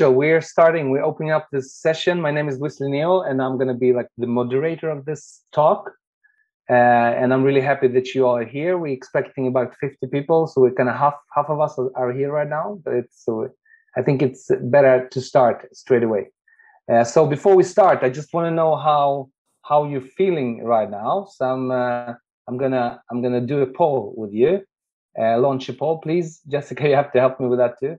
So we're opening up this session. My name is Luis Lineo, and I'm going to be like the moderator of this talk. And I'm really happy that you all are here. We're expecting about 50 people, so we're kind of half of us are here right now. But I think it's better to start straight away. So before we start, I just want to know how you're feeling right now. So I'm gonna do a poll with you. Launch a poll, please. Jessica, you have to help me with that too.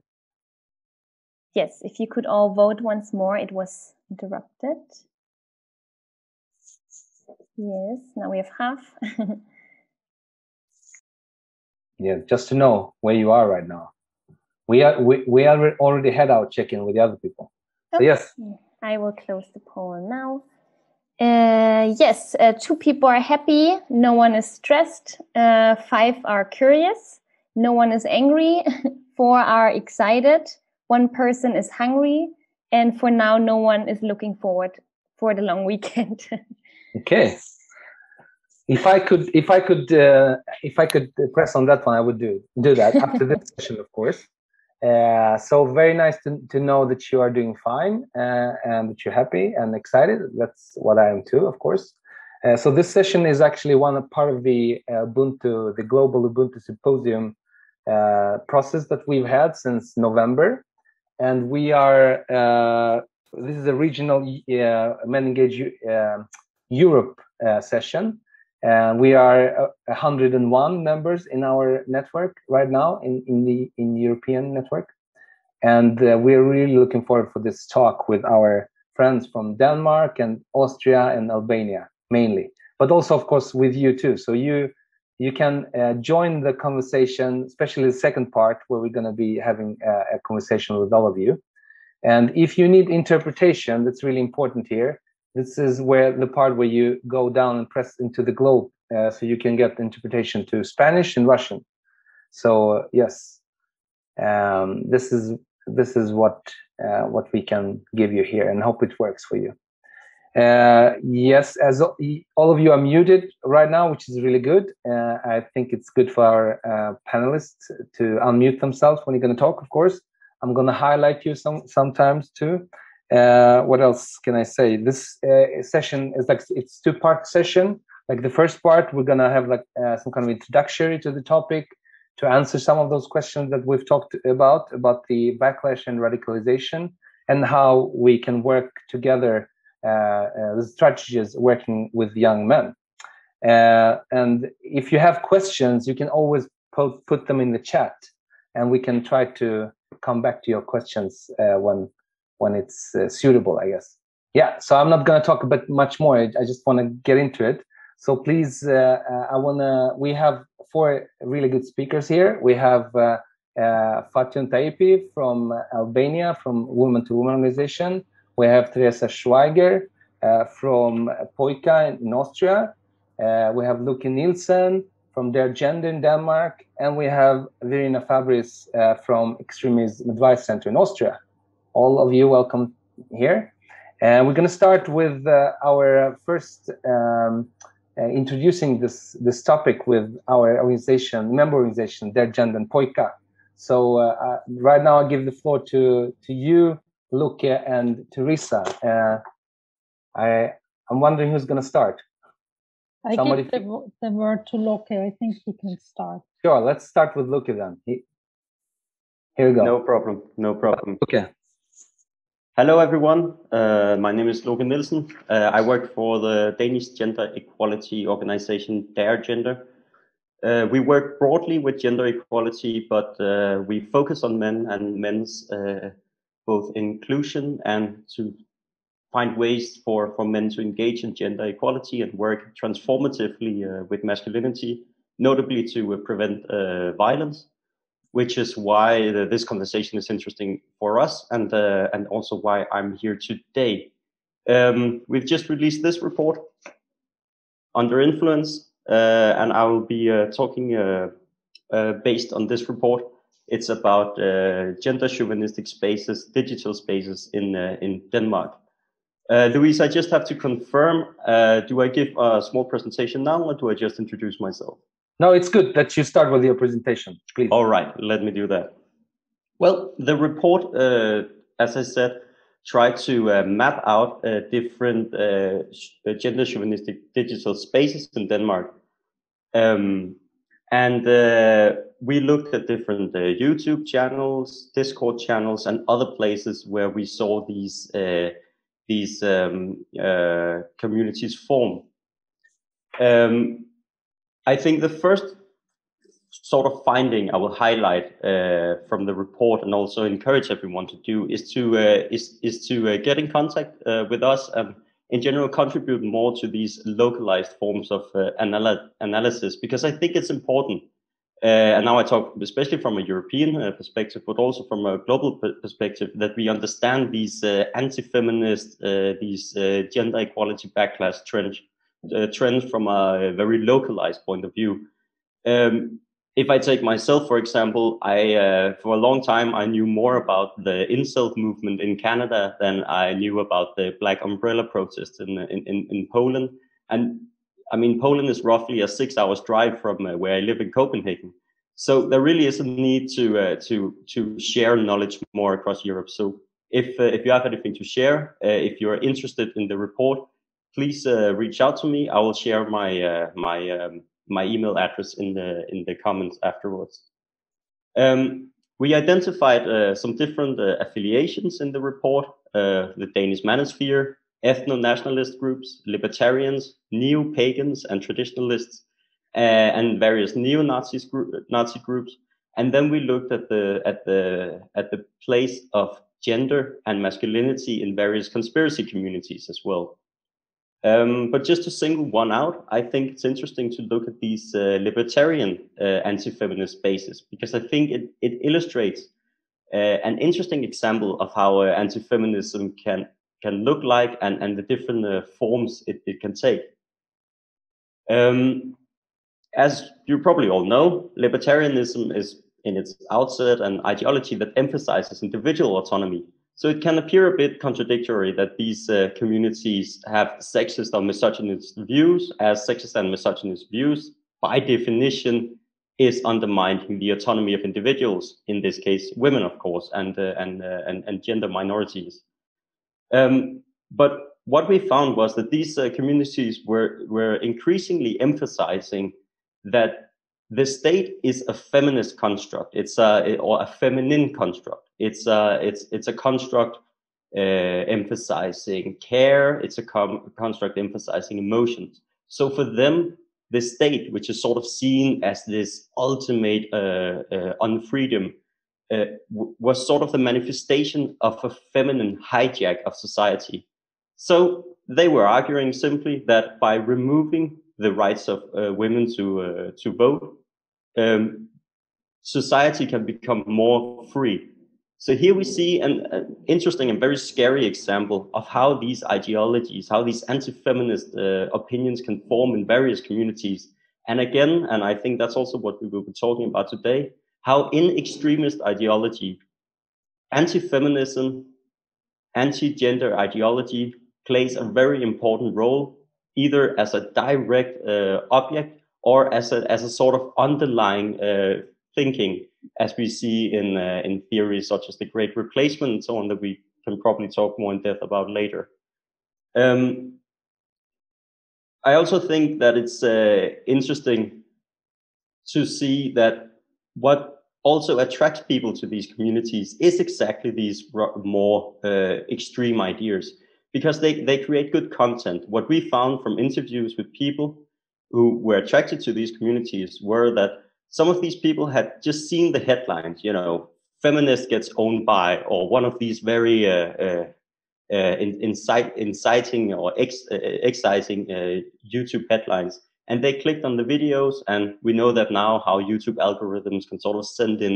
Yes, if you could all vote once more, it was interrupted. Yes, now we have half. Yeah, just to know where you are right now. We already had our check-in with the other people. Okay. So yes. I will close the poll now. Yes, 2 people are happy. No one is stressed. 5 are curious. No one is angry. 4 are excited. 1 person is hungry, and for now, no one is looking forward for the long weekend. Okay. If I could press on that one, I would do that after this session, of course. So very nice to know that you are doing fine and that you're happy and excited. That's what I am too, of course. So this session is actually part of the Ubuntu, the global Ubuntu Symposium process that we've had since November, and we are. This is a regional MenEngage Europe session. We are 101 members in our network right now in the European network, and we're really looking forward for this talk with our friends from Denmark and Austria and Albania mainly, but also of course with you too. So you can join the conversation, especially the second part where we're going to be having a conversation with all of you. And if you need interpretation, that's really important here. This is where the part where you go down and press into the globe, so you can get interpretation to Spanish and Russian. So yes, this is what we can give you here, and hope it works for you. Yes, as all of you are muted right now, which is really good. I think it's good for our panelists to unmute themselves when you're going to talk. Of course, I'm going to highlight you sometimes too. What else can I say? This session is like, it's two-part session. Like the first part, we're gonna have like some kind of introductory to the topic, to answer some of those questions that we've talked about the backlash and radicalization, and how we can work together, the strategies working with young men. And if you have questions, you can always put them in the chat, and we can try to come back to your questions when it's suitable, I guess. Yeah, so I'm not going to talk about much more. I just want to get into it. So please, we have 4 really good speakers here. We have Fatjon Taipi from Albania, from Woman to Woman Organization. We have Theresa Schweiger from Poika in Austria. We have Luki Nielsen from Dare Gender in Denmark. And we have Verena Fabris from Extremism Advice Center in Austria. All of you, welcome here. And we're going to start with our first introducing this topic with our organization, member organization, Dare Gender and Poika. So right now I give the floor to you, Luke and Teresa. I'm wondering who's going to start. I give the word to Luke. I think he can start. Sure, let's start with Luke then. Here we go. No problem. No problem. Okay. Hello, everyone. My name is Luki Nielsen. I work for the Danish gender equality organization, Dare Gender. We work broadly with gender equality, but we focus on men and men's both inclusion and to find ways for men to engage in gender equality and work transformatively with masculinity, notably to prevent violence. Which is why this conversation is interesting for us, and also why I'm here today. We've just released this report, Under Influence, and I will be talking based on this report. It's about gender chauvinistic spaces, digital spaces in Denmark. Louise, I just have to confirm, do I give a small presentation now, or do I just introduce myself? No, it's good that you start with your presentation, please. All right, let me do that. Well, the report as I said, try to map out different gender chauvinistic digital spaces in Denmark. We looked at different YouTube channels, Discord channels, and other places where we saw these communities form. I think the first sort of finding I will highlight from the report, and also encourage everyone to do, is to get in contact with us and in general contribute more to these localized forms of analysis, because I think it's important. And now I talk especially from a European perspective, but also from a global perspective, that we understand these anti-feminist, these gender equality backlash trends from a very localized point of view. If I take myself, for example, I for a long time, I knew more about the incel movement in Canada than I knew about the Black Umbrella protest in Poland. And I mean, Poland is roughly a 6-hour drive from where I live in Copenhagen. So there really is a need to share knowledge more across Europe. So if you have anything to share, if you're interested in the report, please reach out to me. I will share my my email address in the comments afterwards. We identified some different affiliations in the report: the Danish Manosphere, ethno-nationalist groups, libertarians, neo-pagans, and traditionalists, and various neo-Nazis Nazi groups. And then we looked at the place of gender and masculinity in various conspiracy communities as well. But just to single one out, I think it's interesting to look at these libertarian anti-feminist spaces, because I think it illustrates an interesting example of how anti-feminism can look like and the different forms it can take. As you probably all know, libertarianism is in its outset an ideology that emphasizes individual autonomy. So it can appear a bit contradictory that these communities have sexist or misogynist views, as sexist and misogynist views, by definition, is undermining the autonomy of individuals, in this case, women, of course, and gender minorities. But what we found was that these communities were increasingly emphasizing that the state is a feminist construct. It's or a feminine construct. It's a construct emphasizing care. It's a construct emphasizing emotions. So for them, the state, which is sort of seen as this ultimate unfreedom, was sort of the manifestation of a feminine hijack of society. So they were arguing simply that by removing the rights of women to vote, society can become more free. So here we see an interesting and very scary example of how these ideologies, how these anti-feminist opinions can form in various communities. And again, and I think that's also what we will be talking about today, how in extremist ideology, anti-feminism, anti-gender ideology plays a very important role, either as a direct object or as a sort of underlying thinking, as we see in theories such as the Great Replacement and so on, that we can probably talk more in depth about later. I also think that it's interesting to see that what also attracts people to these communities is exactly these more extreme ideas, because they create good content. What we found from interviews with people who were attracted to these communities were that some of these people had just seen the headlines, you know, feminist gets owned by, or one of these very inciting or exciting YouTube headlines. And they clicked on the videos, and we know that now how YouTube algorithms can sort of send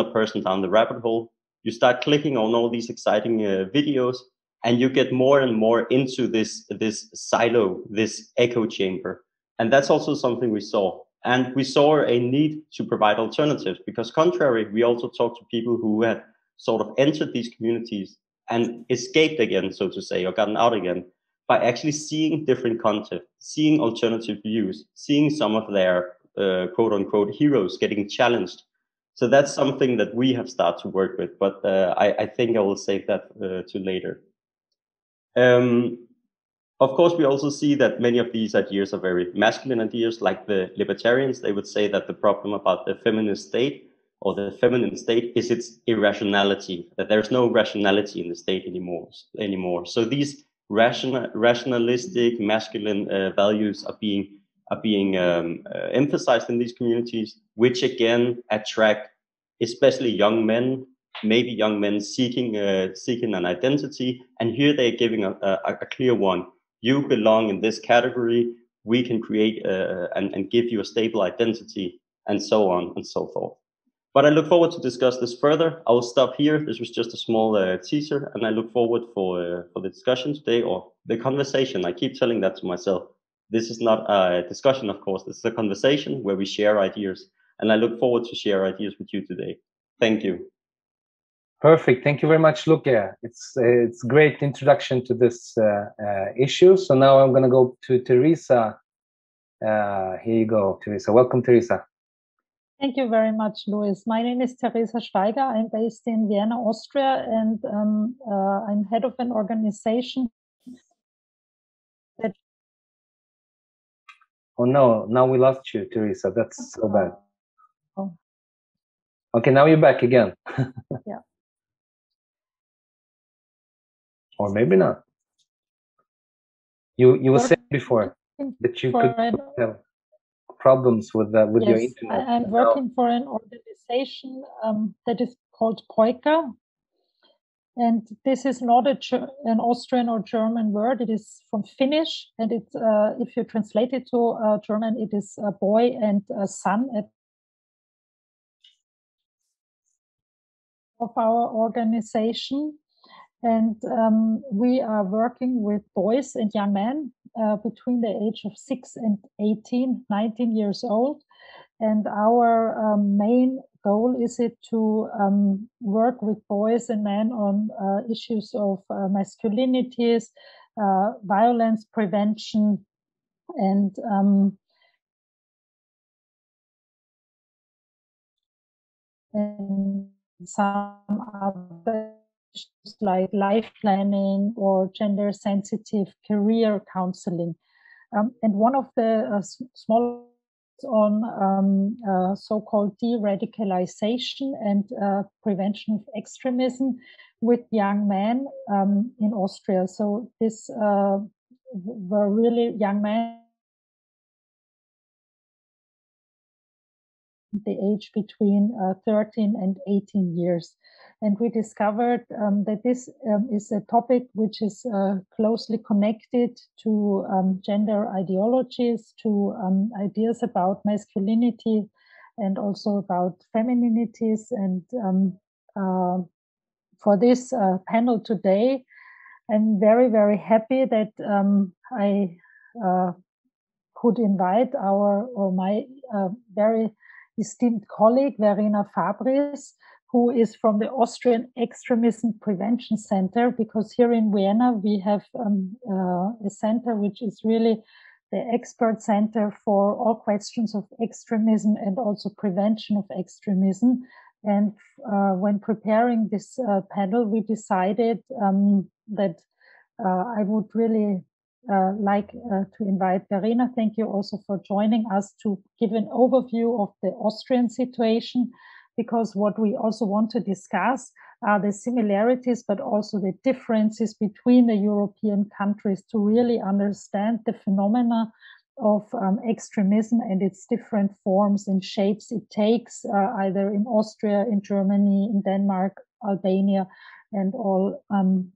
a person down the rabbit hole. You start clicking on all these exciting videos, and you get more and more into this silo, this echo chamber. And that's also something we saw. And we saw a need to provide alternatives, because contrary, we also talked to people who had sort of entered these communities and escaped again, so to say, or gotten out again, by actually seeing different content, seeing alternative views, seeing some of their quote unquote heroes getting challenged. So that's something that we have started to work with, but I think I will save that to later. Of course, we also see that many of these ideas are very masculine ideas, like the libertarians. They would say that the problem about the feminist state or the feminine state is its irrationality, that there's no rationality in the state anymore. So these rationalistic masculine values are being emphasized in these communities, which again attract especially young men, maybe young men seeking an identity. And here they're giving a clear one. You belong in this category. We can create and give you a stable identity, and so on and so forth. But I look forward to discuss this further. I will stop here. This was just a small teaser, and I look forward for the discussion today, or the conversation. I keep telling that to myself. This is not a discussion, of course. This is a conversation where we share ideas, and I look forward to share ideas with you today. Thank you. Perfect. Thank you very much, Luki. It's great introduction to this issue. So now I'm going to go to Theresa. Here you go, Theresa. Welcome, Theresa. Thank you very much, Luis. My name is Theresa Schweiger. I'm based in Vienna, Austria, and I'm head of an organization. Oh no, now we lost you, Theresa. That's so bad. Oh. Okay, now you're back again. Yeah. Or maybe not. You were saying before that you could have problems with your internet. I'm working for an organization that is called Poika. And this is not an Austrian or German word. It is from Finnish, and it's if you translate it to German, it is a boy and a son. Of our organization, and we are working with boys and young men between the age of 6 and 19 years old, and our main goal is to work with boys and men on issues of masculinities, violence prevention, and some other issues like life planning or gender sensitive career counseling. And one of the small on so-called de-radicalization and prevention of extremism with young men in Austria. So these were really young men, the age between 13 and 18 years. And we discovered that this is a topic which is closely connected to gender ideologies, to ideas about masculinity and also about femininities. And for this panel today, I'm very, very happy that I could invite my very esteemed colleague, Verena Fabris, who is from the Austrian Extremism Prevention Center, because here in Vienna we have a center which is really the expert center for all questions of extremism and also prevention of extremism. And when preparing this panel, we decided that I would really like to invite Verena. Thank you also for joining us to give an overview of the Austrian situation, because what we also want to discuss are the similarities, but also the differences between the European countries to really understand the phenomena of extremism and its different forms and shapes it takes, either in Austria, in Germany, in Denmark, Albania, and all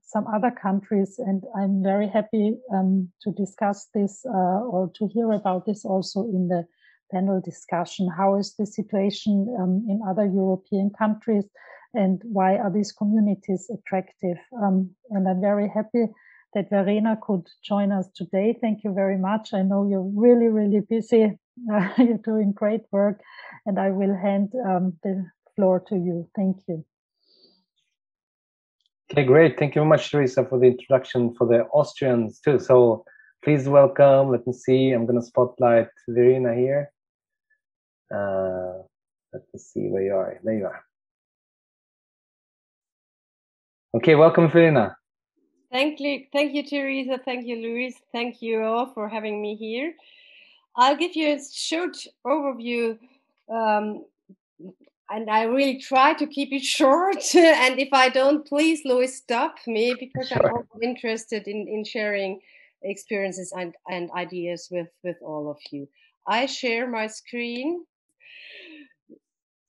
some other countries. And I'm very happy to discuss this or to hear about this also in the panel discussion. How is the situation in other European countries, and why are these communities attractive? And I'm very happy that Verena could join us today. Thank you very much. I know you're really, really busy. You're doing great work, and I will hand the floor to you. Thank you. Okay, great. Thank you very much, Theresa, for the introduction for the Austrians too. So please welcome. Let me see. I'm going to spotlight Verena here. Let me see where you are. There you are. Okay, welcome, Verena. Thank you, Theresa. Thank you, Luis. Thank you all for having me here. I'll give you a short overview, and I really try to keep it short. And if I don't, please, Luis, stop me, because sure. I'm also interested in sharing experiences and ideas with all of you. I share my screen.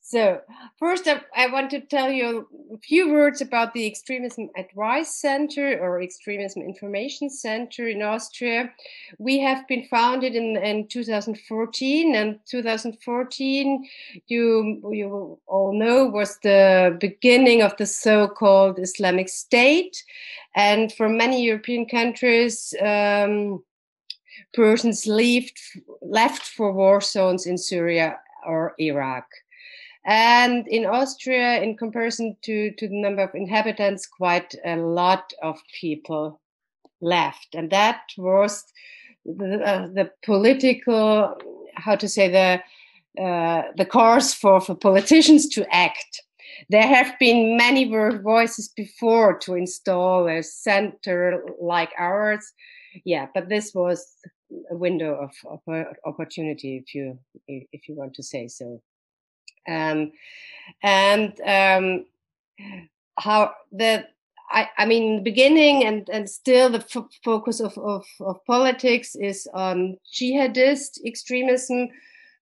So first, I want to tell you a few words about the Extremism Advice Center or Extremism Information Center in Austria. We have been founded in 2014, and 2014, you all know, was the beginning of the so-called Islamic State. And for many European countries, persons left for war zones in Syria or Iraq. And in Austria, in comparison to the number of inhabitants, quite a lot of people left. And that was the political, how to say, the cause for politicians to act. There have been many voices before to install a center like ours. Yeah, but this was a window of opportunity, if you want to say so. I mean, beginning and still the focus of politics is on jihadist extremism,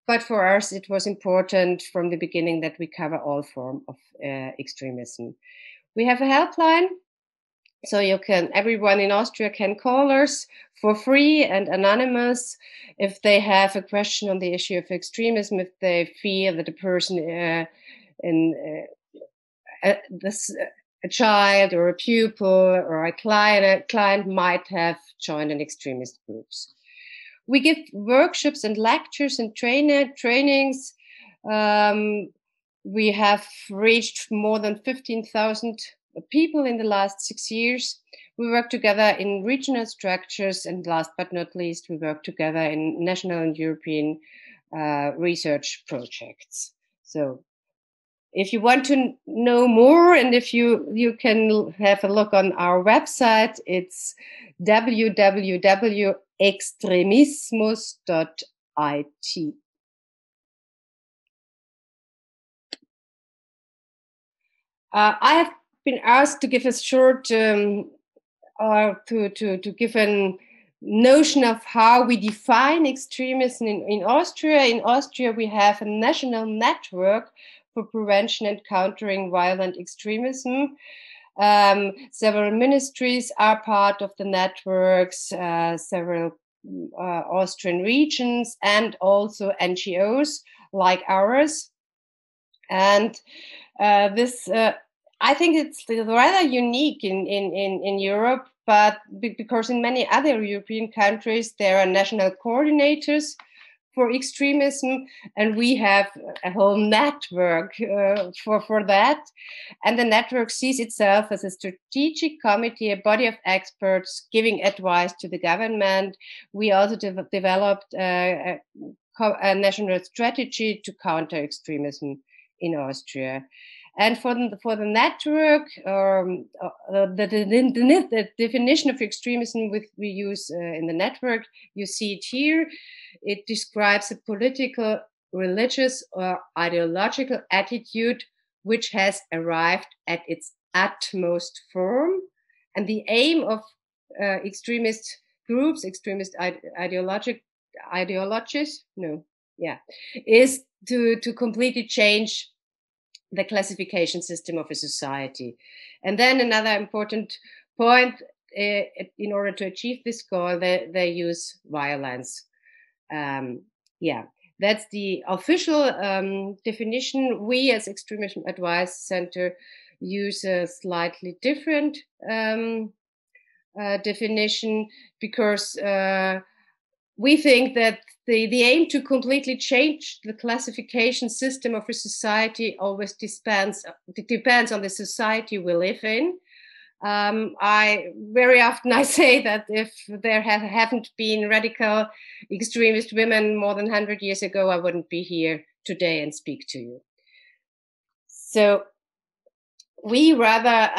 but for us it was important from the beginning that we cover all forms of extremism. We have a helpline, so everyone in Austria can call us for free and anonymous if they have a question on the issue of extremism, if they feel that a person a child or a pupil or a client might have joined an extremist groups. We give workshops and lectures and trainings. We have reached more than 15,000 people in the last 6 years. We work together in regional structures, and last but not least, we work together in national and European research projects. So if you want to know more, and if you can have a look on our website, it's www.extremismus.it. I have been asked to give a short to give a notion of how we define extremism in Austria. In Austria, we have a national network for prevention and countering violent extremism. Several ministries are part of the networks, several Austrian regions, and also NGOs like ours. And I think it's rather unique in Europe, but because in many other European countries there are national coordinators for extremism, and we have a whole network for that. And the network sees itself as a strategic committee, a body of experts giving advice to the government. We also developed a national strategy to counter extremism in Austria. And for the network, the definition of extremism we use in the network, you see it here. It describes a political, religious, or ideological attitude which has arrived at its utmost form. And the aim of extremist groups, extremist ideologies, is to completely change the classification system of a society. And then another important point, in order to achieve this goal, they use violence. That's the official definition. We as Extremism Advice Center use a slightly different definition, because we think that the aim to completely change the classification system of a society always depends on the society we live in. I very often say that if there haven't been radical extremist women more than 100 years ago, I wouldn't be here today and speak to you. So we rather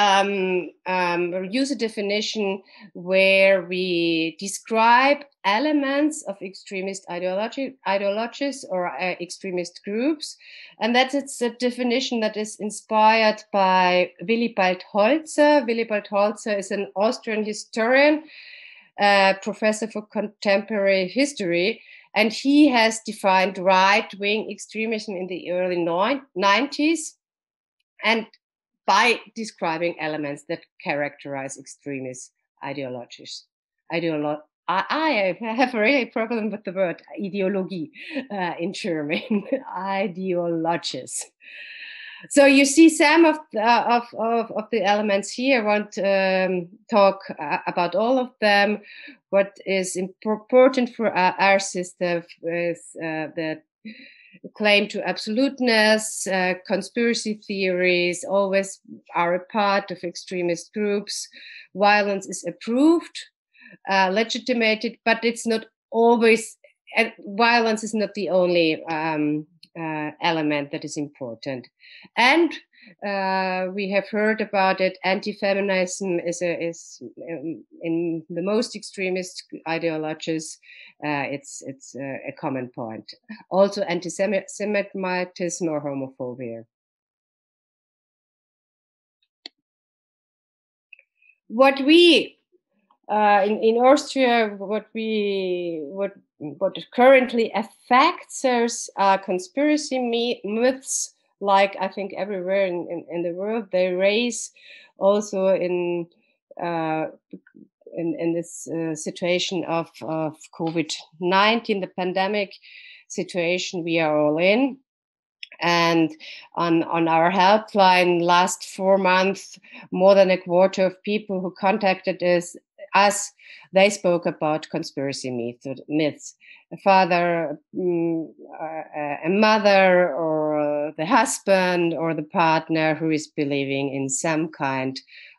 use a definition where we describe elements of extremist ideologies or extremist groups. And that's a definition that is inspired by Willibald Holzer. Willibald Holzer is an Austrian historian, professor for contemporary history. And he has defined right-wing extremism in the early 90s. And by describing elements that characterize extremist ideologies. I have a really problem with the word ideology in German, ideologies. So you see some of the elements here. I won't talk about all of them. What is important for our system is that claim to absoluteness, conspiracy theories always are a part of extremist groups. Violence is approved, legitimated, but it's not always, violence is not the only element that is important. And we have heard about it, anti-feminism is in the most extremist ideologies, it's a common point. Also anti-Semitism or homophobia. What we in Austria, what currently affects us are conspiracy myths. Like I think everywhere in the world, they raise also in this situation of COVID-19, the pandemic situation we are all in. And on our helpline last 4 months, more than a quarter of people who contacted us, they spoke about conspiracy myths. A father, a mother, or the husband, or the partner who is believing in some kind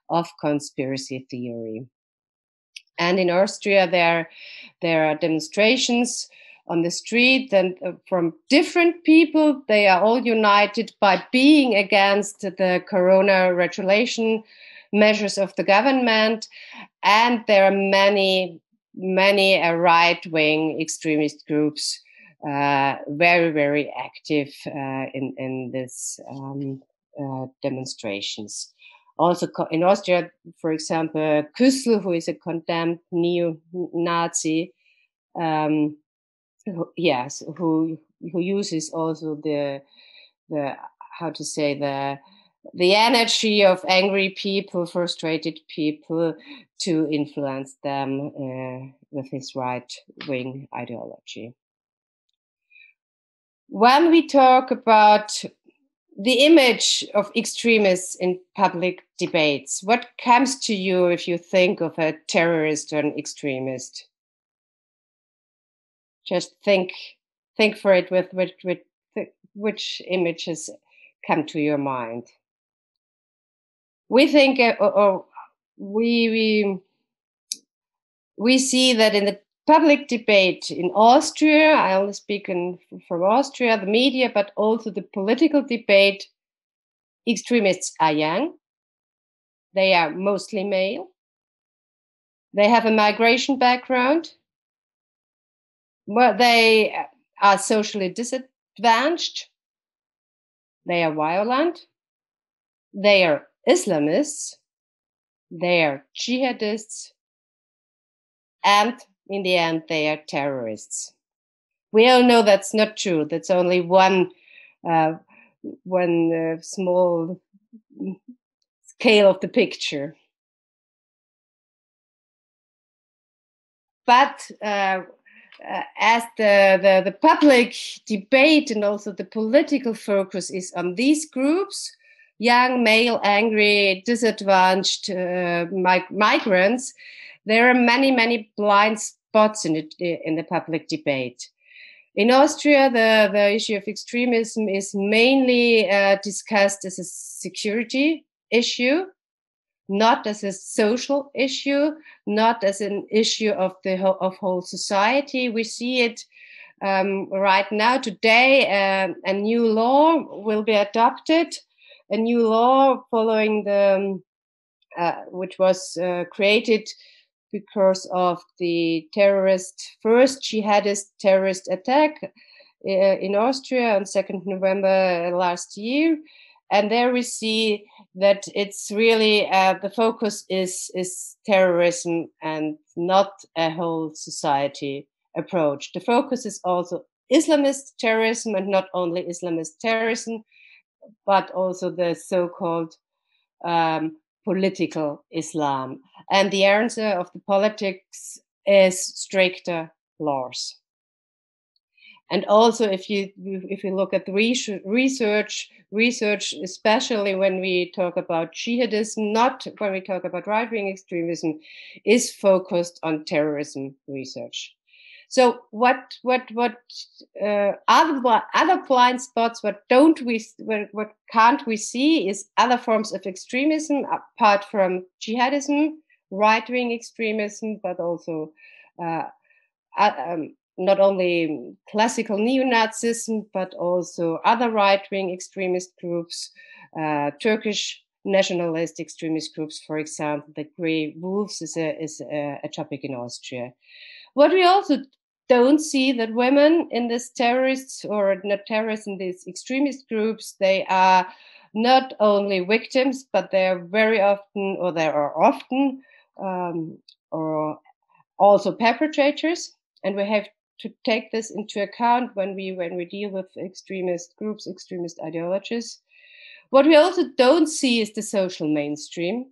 of conspiracy theory. And in Austria, there are demonstrations on the street and from different people. They are all united by being against the corona regulation measures of the government, and there are many right-wing extremist groups very, very active in this demonstrations. Also in Austria, for example, Küssel, who is a condemned neo-Nazi, who uses also the how to say the energy of angry people, frustrated people, to influence them with his right-wing ideology. When we talk about the image of extremists in public debates, what comes to you if you think of a terrorist or an extremist? Just think for it with which images come to your mind. We think, or we see that in the public debate in Austria, I only speak from Austria, the media, but also the political debate, extremists are young. They are mostly male. They have a migration background. Well, they are socially disadvantaged. They are violent. They are Islamists, they are jihadists, and in the end, they are terrorists. We all know that's not true. That's only one small scale of the picture. But as the public debate and also the political focus is on these groups, young, male, angry, disadvantaged migrants, there are many blind spots in the public debate. In Austria, the issue of extremism is mainly discussed as a security issue, not as a social issue, not as an issue of whole society. We see it right now. Today, a new law will be adopted a new law following the which was created because of the terrorist, first jihadist terrorist attack in Austria on 2nd November last year. And there we see that it's really the focus is terrorism and not a whole society approach. The focus is also Islamist terrorism, and not only Islamist terrorism, but also the so-called political Islam. And the answer of the politics is stricter laws. And also, if you look at the research, especially when we talk about jihadism, not when we talk about right-wing extremism, is focused on terrorism research. So what other blind spots? What can't we see is other forms of extremism apart from jihadism, right-wing extremism, but also. Not only classical neo-Nazism, but also other right-wing extremist groups, Turkish nationalist extremist groups, for example, the Grey Wolves is a topic in Austria. What we also don't see that women in these terrorists, or not terrorists, in these extremist groups, they are not only victims, but they are very often, or they are often, or also perpetrators. And we have to take this into account when we deal with extremist groups, extremist ideologies. What we also don't see is the social mainstream.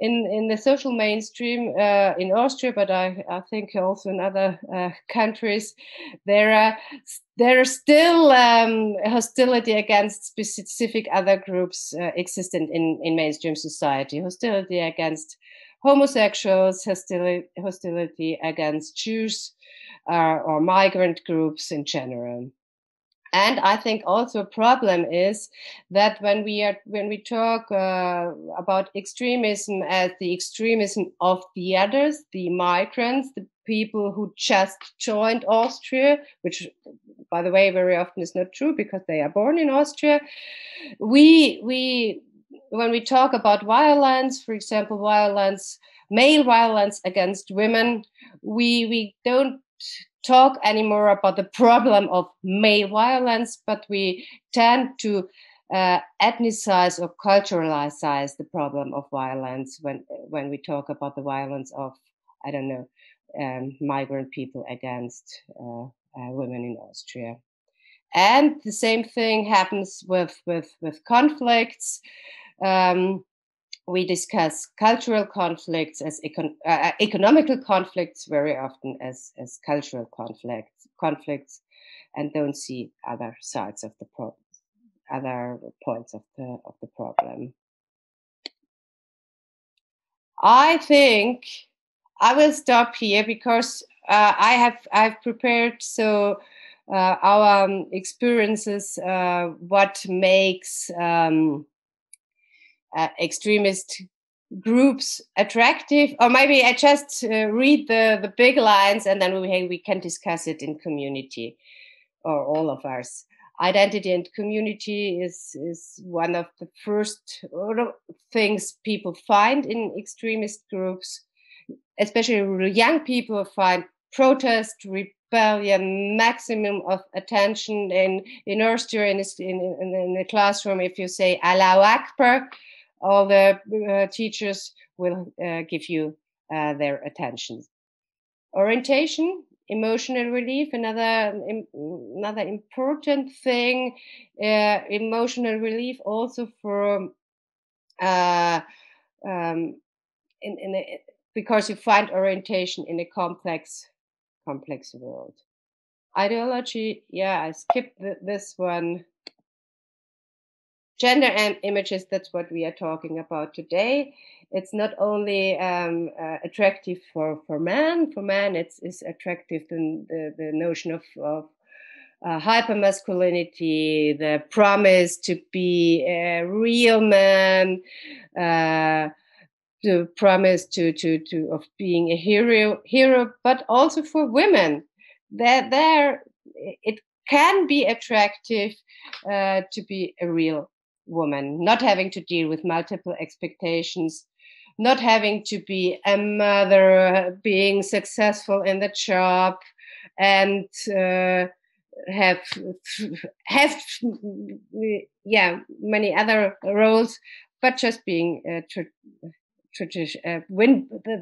In the social mainstream in Austria, but I think also in other countries, there are still hostility against specific other groups existent in mainstream society. Hostility against homosexuals, hostility against Jews or migrant groups in general. And I think also a problem is that when we talk about extremism as the extremism of the others, the migrants, the people who just joined Austria, which, by the way, very often is not true because they are born in Austria, when we talk about violence, for example, violence, male violence against women, we don't talk anymore about the problem of male violence, but we tend to ethnicize or culturalize the problem of violence when we talk about the violence of, I don't know, migrant people against women in Austria. And the same thing happens with conflicts. We discuss cultural conflicts as economical conflicts very often as cultural conflicts, and don't see other sides of the problem, other points of the problem. I think I will stop here because I've prepared so our experiences what makes extremist groups attractive, or maybe I just read the big lines and then we can discuss it in community, or all of us. Identity and community is one of the first things people find in extremist groups, especially young people find protest, rebellion, maximum of attention in Austria in the classroom. If you say Allahu Akbar, all the teachers will give you their attention. Orientation, emotional relief, another important thing. Emotional relief also for because you find orientation in a complex world. Ideology, yeah, I skipped this one. Gender and images, that's what we are talking about today. It's not only attractive for men. For men, it's attractive the notion of hypermasculinity, the promise to be a real man, the promise of being a hero, but also for women. There it can be attractive to be a real woman, not having to deal with multiple expectations, not having to be a mother, being successful in the job, and have many other roles, but just being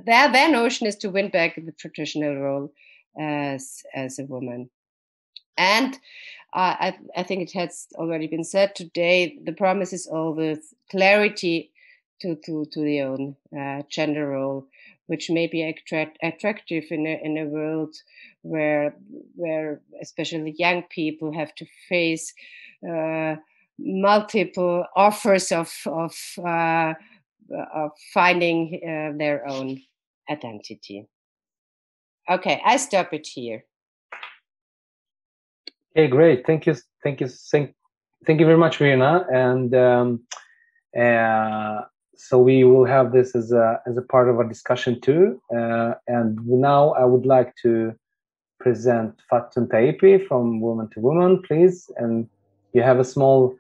their notion is to win back the traditional role as a woman. And I think it has already been said today, the promise is always clarity to the own gender role, which may be attractive in a world where especially young people have to face multiple offers of finding their own identity. Okay, I stop it here. Okay, great. Thank you very much, Verena. And so we will have this as a part of our discussion too. And now I would like to present Fatjon Taipi from Woman to Woman, please. And you have a small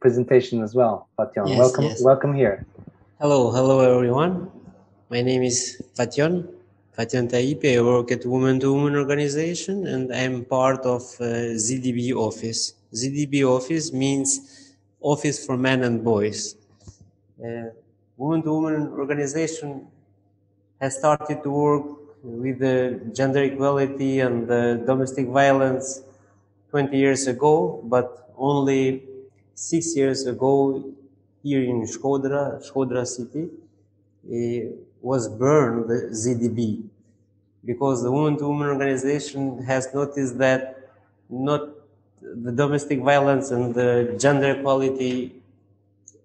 presentation as well, Fatjon. Yes, welcome, yes. Welcome here. Hello everyone. My name is Fatjon Taipi. I work at Woman to Woman Organization, and I'm part of ZDB office. ZDB office means Office for Men and Boys. Woman to Woman Organization has started to work with the gender equality and the domestic violence 20 years ago, but only 6 years ago here in Shkodra city, was born the ZDB, because the Woman to Woman Organization has noticed that not the domestic violence and the gender equality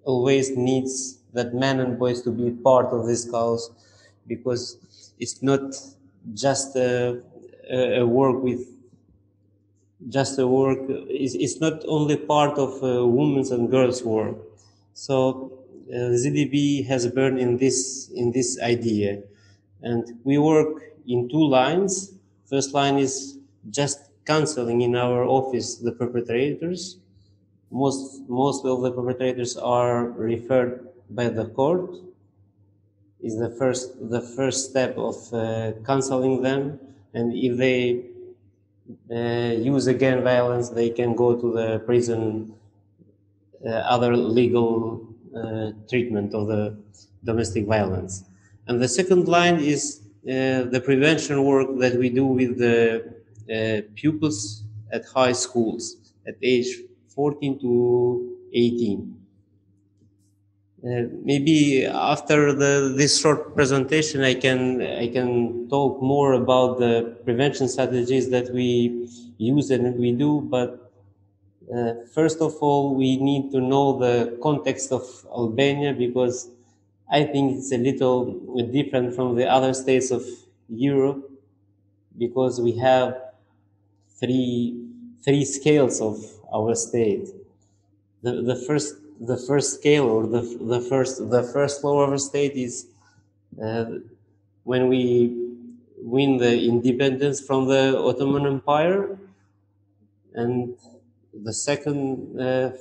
always needs that men and boys to be part of this cause, because it's not just a work. It's not only part of women's and girls' work. So ZDB has burned in this idea, and we work in two lines. First line is just counseling in our office the perpetrators. Most of the perpetrators are referred by the court. Is the first step of counseling them, and if they use again violence, they can go to the prison. Other legal treatment of the domestic violence. And the second line is the prevention work that we do with the pupils at high schools at age 14 to 18. Maybe after this short presentation, I can talk more about the prevention strategies that we use and we do. But first of all, we need to know the context of Albania, because I think it's a little different from the other states of Europe, because we have three scales of our state. The first scale, or the first law of our state is when we win the independence from the Ottoman Empire, and the second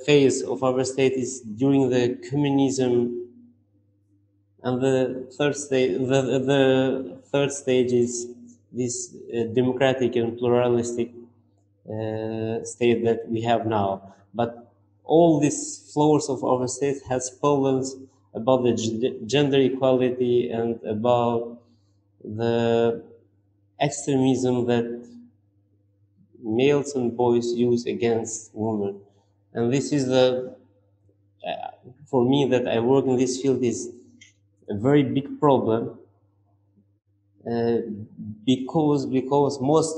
phase of our state is during the communism, and the third stage is this democratic and pluralistic state that we have now. But all these floors of our state has problems about the gender equality and about the extremism that males and boys use against women. And this is for me, that I work in this field, is a very big problem, because most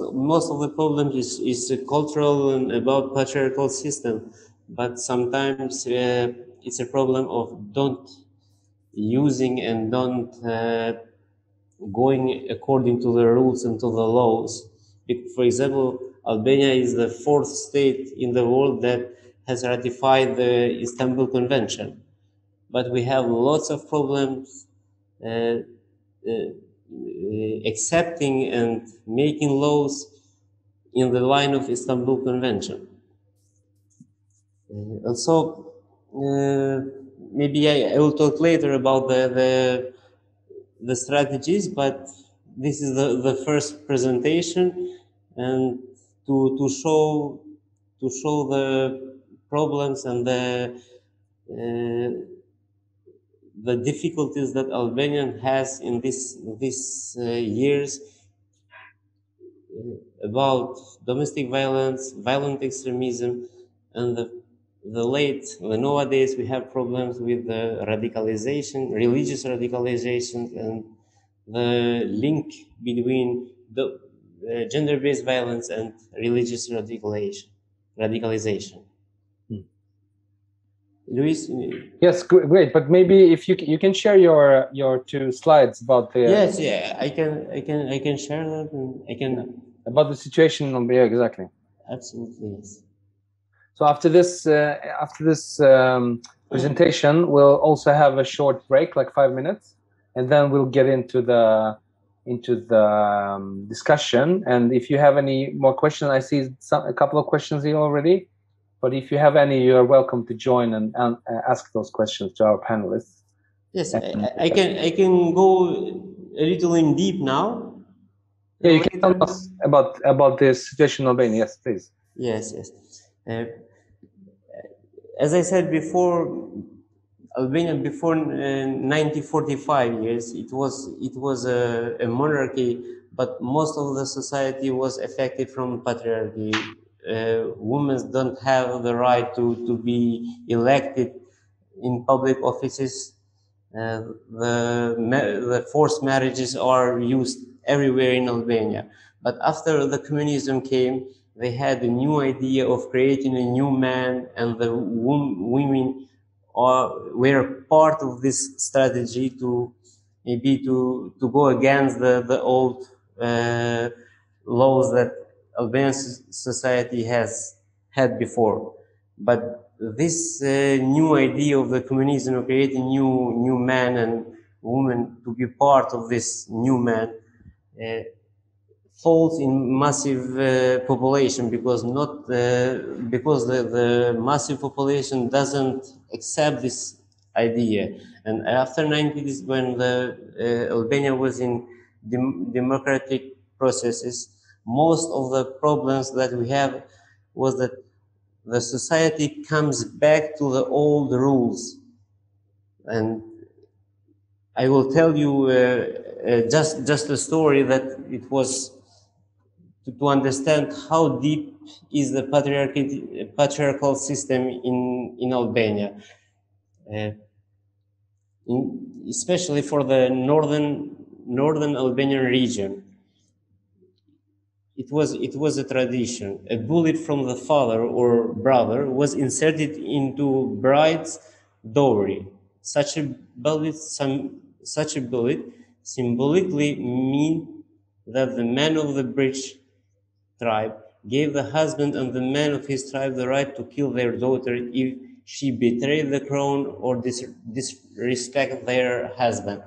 of the problem is a cultural and about patriarchal system. But sometimes it's a problem of don't using and don't going according to the rules and to the laws. For example, Albania is the fourth state in the world that has ratified the Istanbul Convention. But we have lots of problems accepting and making laws in the line of Istanbul Convention. Also, maybe I will talk later about the strategies, but this is the first presentation, and to show the problems and the difficulties that Albania has in these years about domestic violence, violent extremism, and nowadays we have problems with the radicalization, religious radicalization, and the link between the gender-based violence and religious radicalization. Luis? Yes, great. But maybe if you can share your two slides about the. Yes, yeah, I can share that, and I can about the situation in Albania, exactly. Absolutely, yes. So after this presentation, we'll also have a short break, like 5 minutes, and then we'll get into the discussion. And if you have any more questions, I see a couple of questions here already. But if you have any, you are welcome to join and ask those questions to our panelists. Yes, I can go a little in deep now. Yeah, you can tell us about the situation in Albania. Yes, please. Yes, yes. As I said before, Albania before 1945, yes, it was a monarchy, but most of the society was affected from patriarchy. Women don't have the right to be elected in public offices. The forced marriages are used everywhere in Albania. But after the communism came, they had a new idea of creating a new man, and the women were part of this strategy to go against the old laws that Albanian society has had before. But this new idea of the communism of creating new man and woman to be part of this new man falls in massive population, because the massive population doesn't accept this idea. And after 1990s, when Albania was in democratic processes, most of the problems that we have was that the society comes back to the old rules. And I will tell you just a story that it was to understand how deep is the patriarchal system in Albania, especially for the northern Albanian region. It was a tradition. A bullet from the father or brother was inserted into bride's dowry. Such a bullet symbolically mean that the man of the bridge tribe gave the husband and the man of his tribe the right to kill their daughter if she betrayed the crown or disrespect their husband.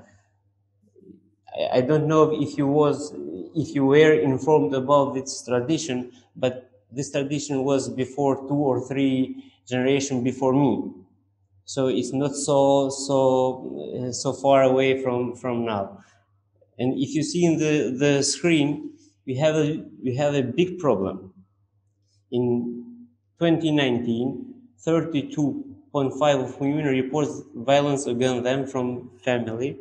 I don't know if you were informed about this tradition, but this tradition was before 2 or 3 generations before me, so it's not so far away from now. And if you see in the screen, we have a big problem. In 2019, 32.5% of women reports violence against them from family.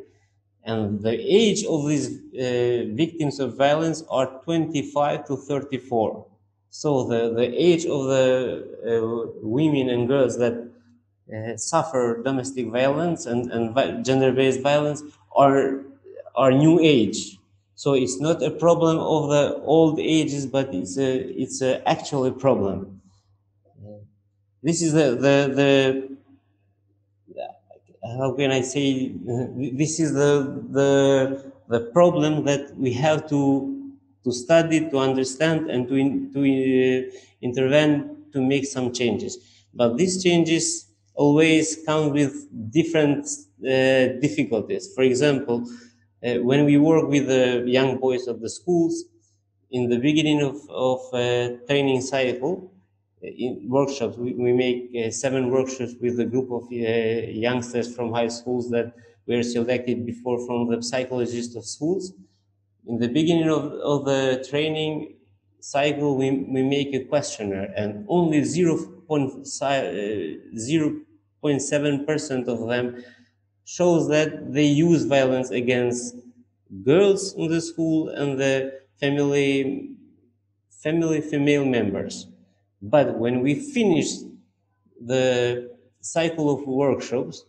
And the age of these victims of violence are 25 to 34. So the age of the women and girls that suffer domestic violence and gender-based violence are new age. So it's not a problem of the old ages, but it's actually a problem. This is the how can I say, this is the problem that we have to study, to understand, and to intervene to make some changes. But these changes always come with different difficulties. For example, when we work with the young boys of the schools, in the beginning of training cycle, in workshops. We make 7 workshops with a group of youngsters from high schools that were selected before from the psychologists of schools. In the beginning of the training cycle, we make a questionnaire, and only 0.7% of them shows that they use violence against girls in the school and the family female members. But when we finished the cycle of workshops,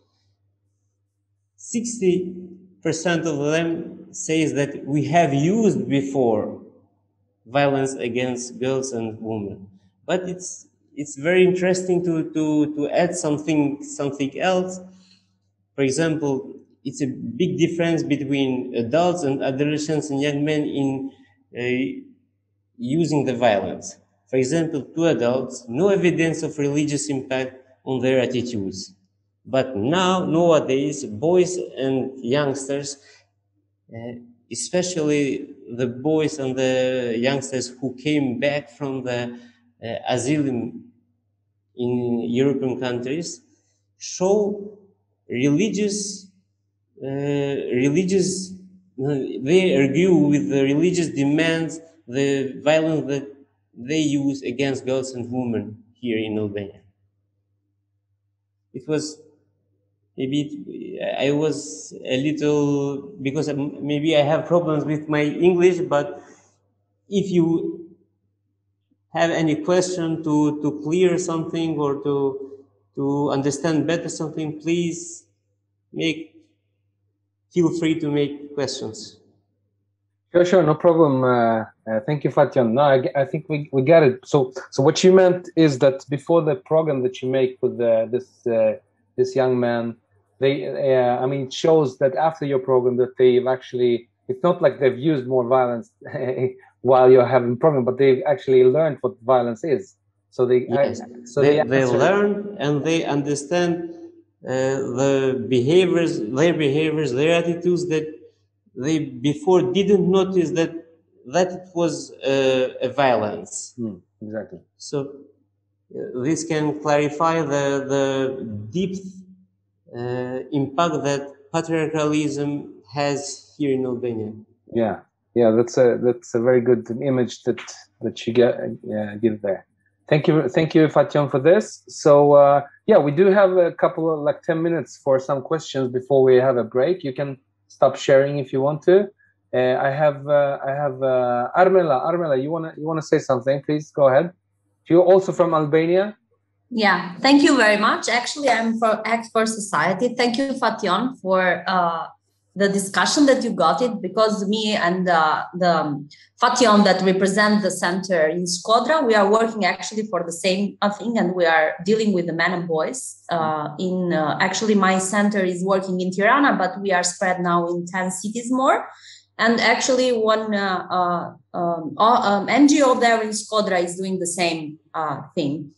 60% of them says that we have used before violence against girls and women. But it's very interesting to add something else. For example, it's a big difference between adults and adolescents and young men in using the violence. For example, to adults, no evidence of religious impact on their attitudes. But nowadays, boys and youngsters, especially the boys and the youngsters who came back from the asylum in European countries, show they argue with the religious demands, the violence that they use against girls and women here in Albania. It was maybe I was a little, because maybe I have problems with my English, but if you have any question to clear something or to understand better something, please feel free to make questions. Sure, no problem. Thank you, Fatjon. No, I think we got it. So what you meant is that before the program that you make with this young man, it shows that after your program that they've actually, it's not like they've used more violence while you're having program, but they've actually learned what violence is. So they, yes. They learn and they understand their behaviors, their attitudes that they before didn't notice that it was a violence. Exactly. So this can clarify the deep impact that patriarchalism has here in Albania. Yeah, that's a very good image that you give there. Thank you, Fatjon, for this. So, we do have a couple of 10 minutes for some questions before we have a break. You can stop sharing if you want to. I have Armela. You wanna say something? Please go ahead. You're also from Albania. Yeah. Thank you very much. Actually, I'm from Act for Society. Thank you, Fatjon, for the discussion that you got it, because me and the Fatjon that represent the center in Shkodra, we are working actually for the same thing, and we are dealing with the men and boys. Actually, my center is working in Tirana, but we are spread now in 10 cities more. And actually, one NGO there in Shkodra is doing the same thing.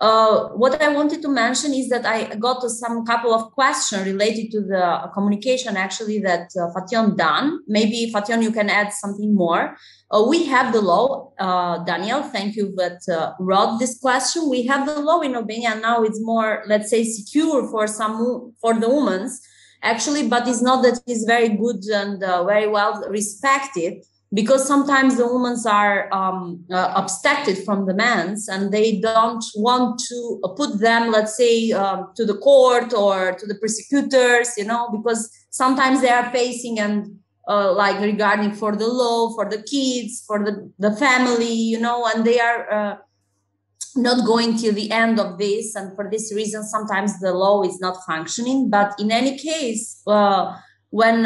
What I wanted to mention is that I got some couple of questions related to the communication actually that Fatjon done. Maybe Fatjon, you can add something more. We have the law, Daniel, thank you that wrote this question. We have the law in Albania now. It's more, let's say, secure for the women actually, but it's not that it's very good and very well respected. Because sometimes the women are abstracted from the men's and they don't want to put them, let's say, to the court or to the prosecutors, because sometimes they are facing and regarding for the law, for the kids, for the family, and they are not going till the end of this. And for this reason, sometimes the law is not functioning. But in any case, when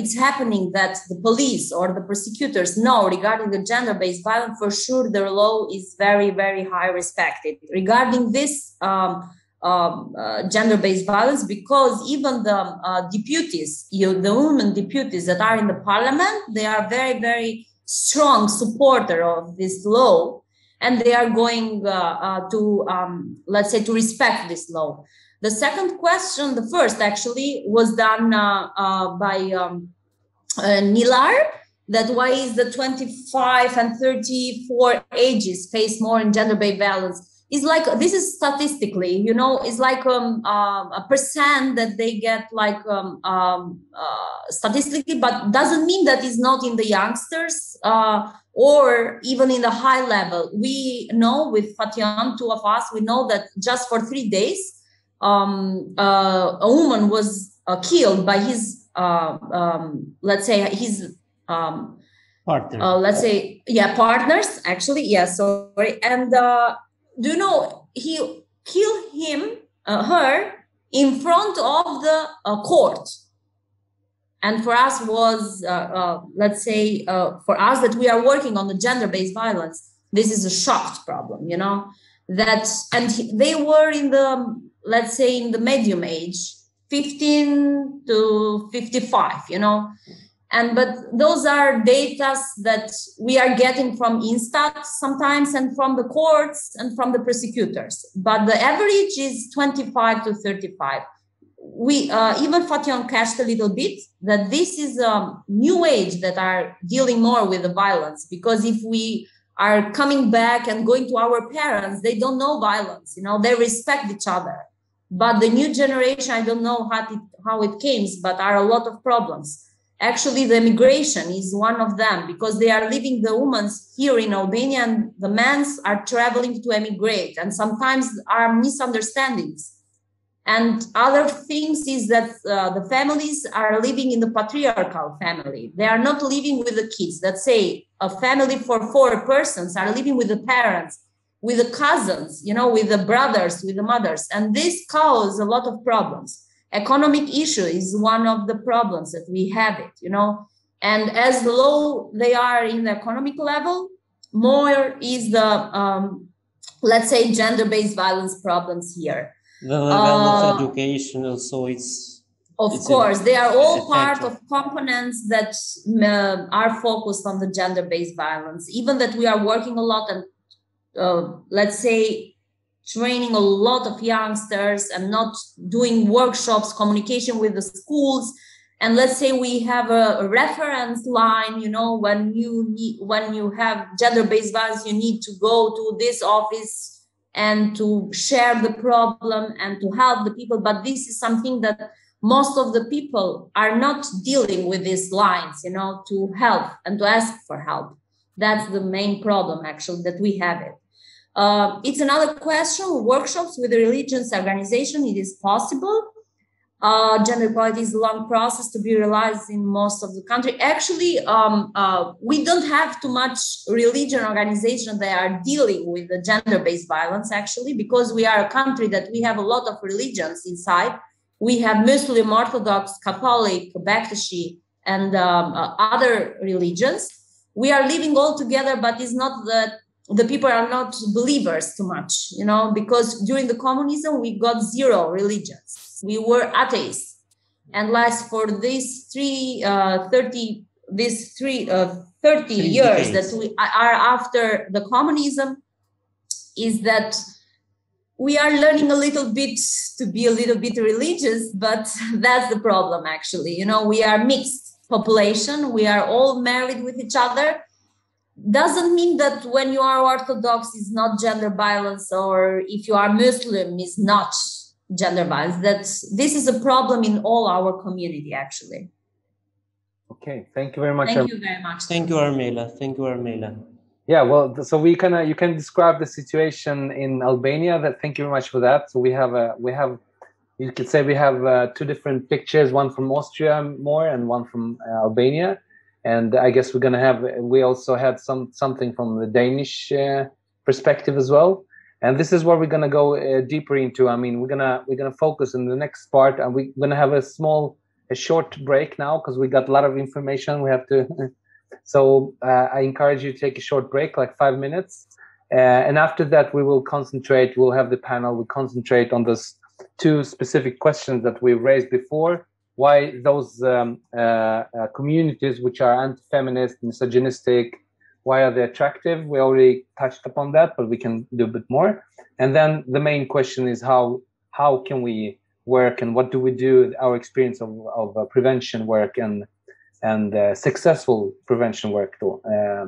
it's happening that the police or the prosecutors know regarding the gender-based violence, for sure their law is very, very high respected. Regarding this gender-based violence, because even the deputies, the women deputies that are in the parliament, they are very, very strong supporter of this law, and they are going to respect this law. The second question, the first actually, was done by Nilar, that why is the 25 and 34 ages face more in gender-based violence? It's like, this is statistically, you know, it's like a percent that they get like statistically, but doesn't mean that it's not in the youngsters or even in the high level. We know with Fatjon, two of us, we know that just for 3 days, a woman was killed by his, let's say, his... partner. Let's say, yeah, partners, actually. Yeah, sorry. And do you know, he killed him, her, in front of the court. And for us was, let's say, for us that we are working on the gender-based violence, this is a shocked problem, you know, that, and they were in the, let's say, in the medium age, 15 to 55, you know. And but those are data that we are getting from Instat sometimes and from the courts and from the prosecutors. But the average is 25 to 35. We even Fatjon cashed a little bit that this is a new age that are dealing more with the violence, because if we are coming back and going to our parents, they don't know violence, you know, they respect each other. But the new generation, I don't know how it came, but are a lot of problems. Actually, the immigration is one of them, because they are leaving the women here in Albania and the men are traveling to emigrate, and sometimes are misunderstandings. And other things is that the families are living in the patriarchal family. They are not living with the kids. Let's say a family for 4 persons are living with the parents, with the cousins, you know, with the brothers, with the mothers. And this causes a lot of problems. Economic issue is one of the problems that we have it, you know, and as low they are in the economic level, more is the, let's say, gender-based violence problems here. The level of education also is... Of course, they are all part of components that are focused on the gender-based violence, even that we are working a lot and, let's say, training a lot of youngsters and not doing workshops, communication with the schools. And let's say we have a reference line, you know, when you have gender-based violence, you need to go to this office and to share the problem and to help the people. But this is something that most of the people are not dealing with these lines, you know, to help and to ask for help. That's the main problem, actually, that we have it. It's another question. Workshops with the religious organization, it is possible. Gender equality is a long process to be realized in most of the country. Actually, we don't have too much religion organization that are dealing with the gender-based violence, actually, because we are a country that we have a lot of religions inside. We have Muslim, Orthodox, Catholic, Baptist, and other religions. We are living all together, but it's not that the people are not believers too much, you know, because during the communism, we got 0 religions. We were atheists. And last for these 30 years that we are after the communism is that we are learning a little bit to be a little bit religious, but that's the problem, actually. You know, we are mixed population. We are all married with each other. Doesn't mean that when you are Orthodox, it's not gender violence, or if you are Muslim, it's not gender violence. That this is a problem in all our community, actually. Okay, thank you very much. Thank you very much. Thank you, Armela. Thank you, Armela. Yeah, well, so we can you can describe the situation in Albania. That thank you very much for that. So we have you could say we have 2 different pictures, one from Austria more and one from Albania. And I guess we're going to have, we also had something from the Danish perspective as well. And this is where we're going to go deeper into. I mean, we're going to focus in the next part, and we're going to have a short break now, because we got a lot of information we have to. So I encourage you to take a short break, like 5 minutes. And after that, we will concentrate. We'll have the panel. We'll concentrate on those 2 specific questions that we raised before. Why those communities which are anti-feminist, misogynistic, why are they attractive? We already touched upon that, but we can do a bit more. And then the main question is how can we work, and what do we do with our experience of prevention work and successful prevention work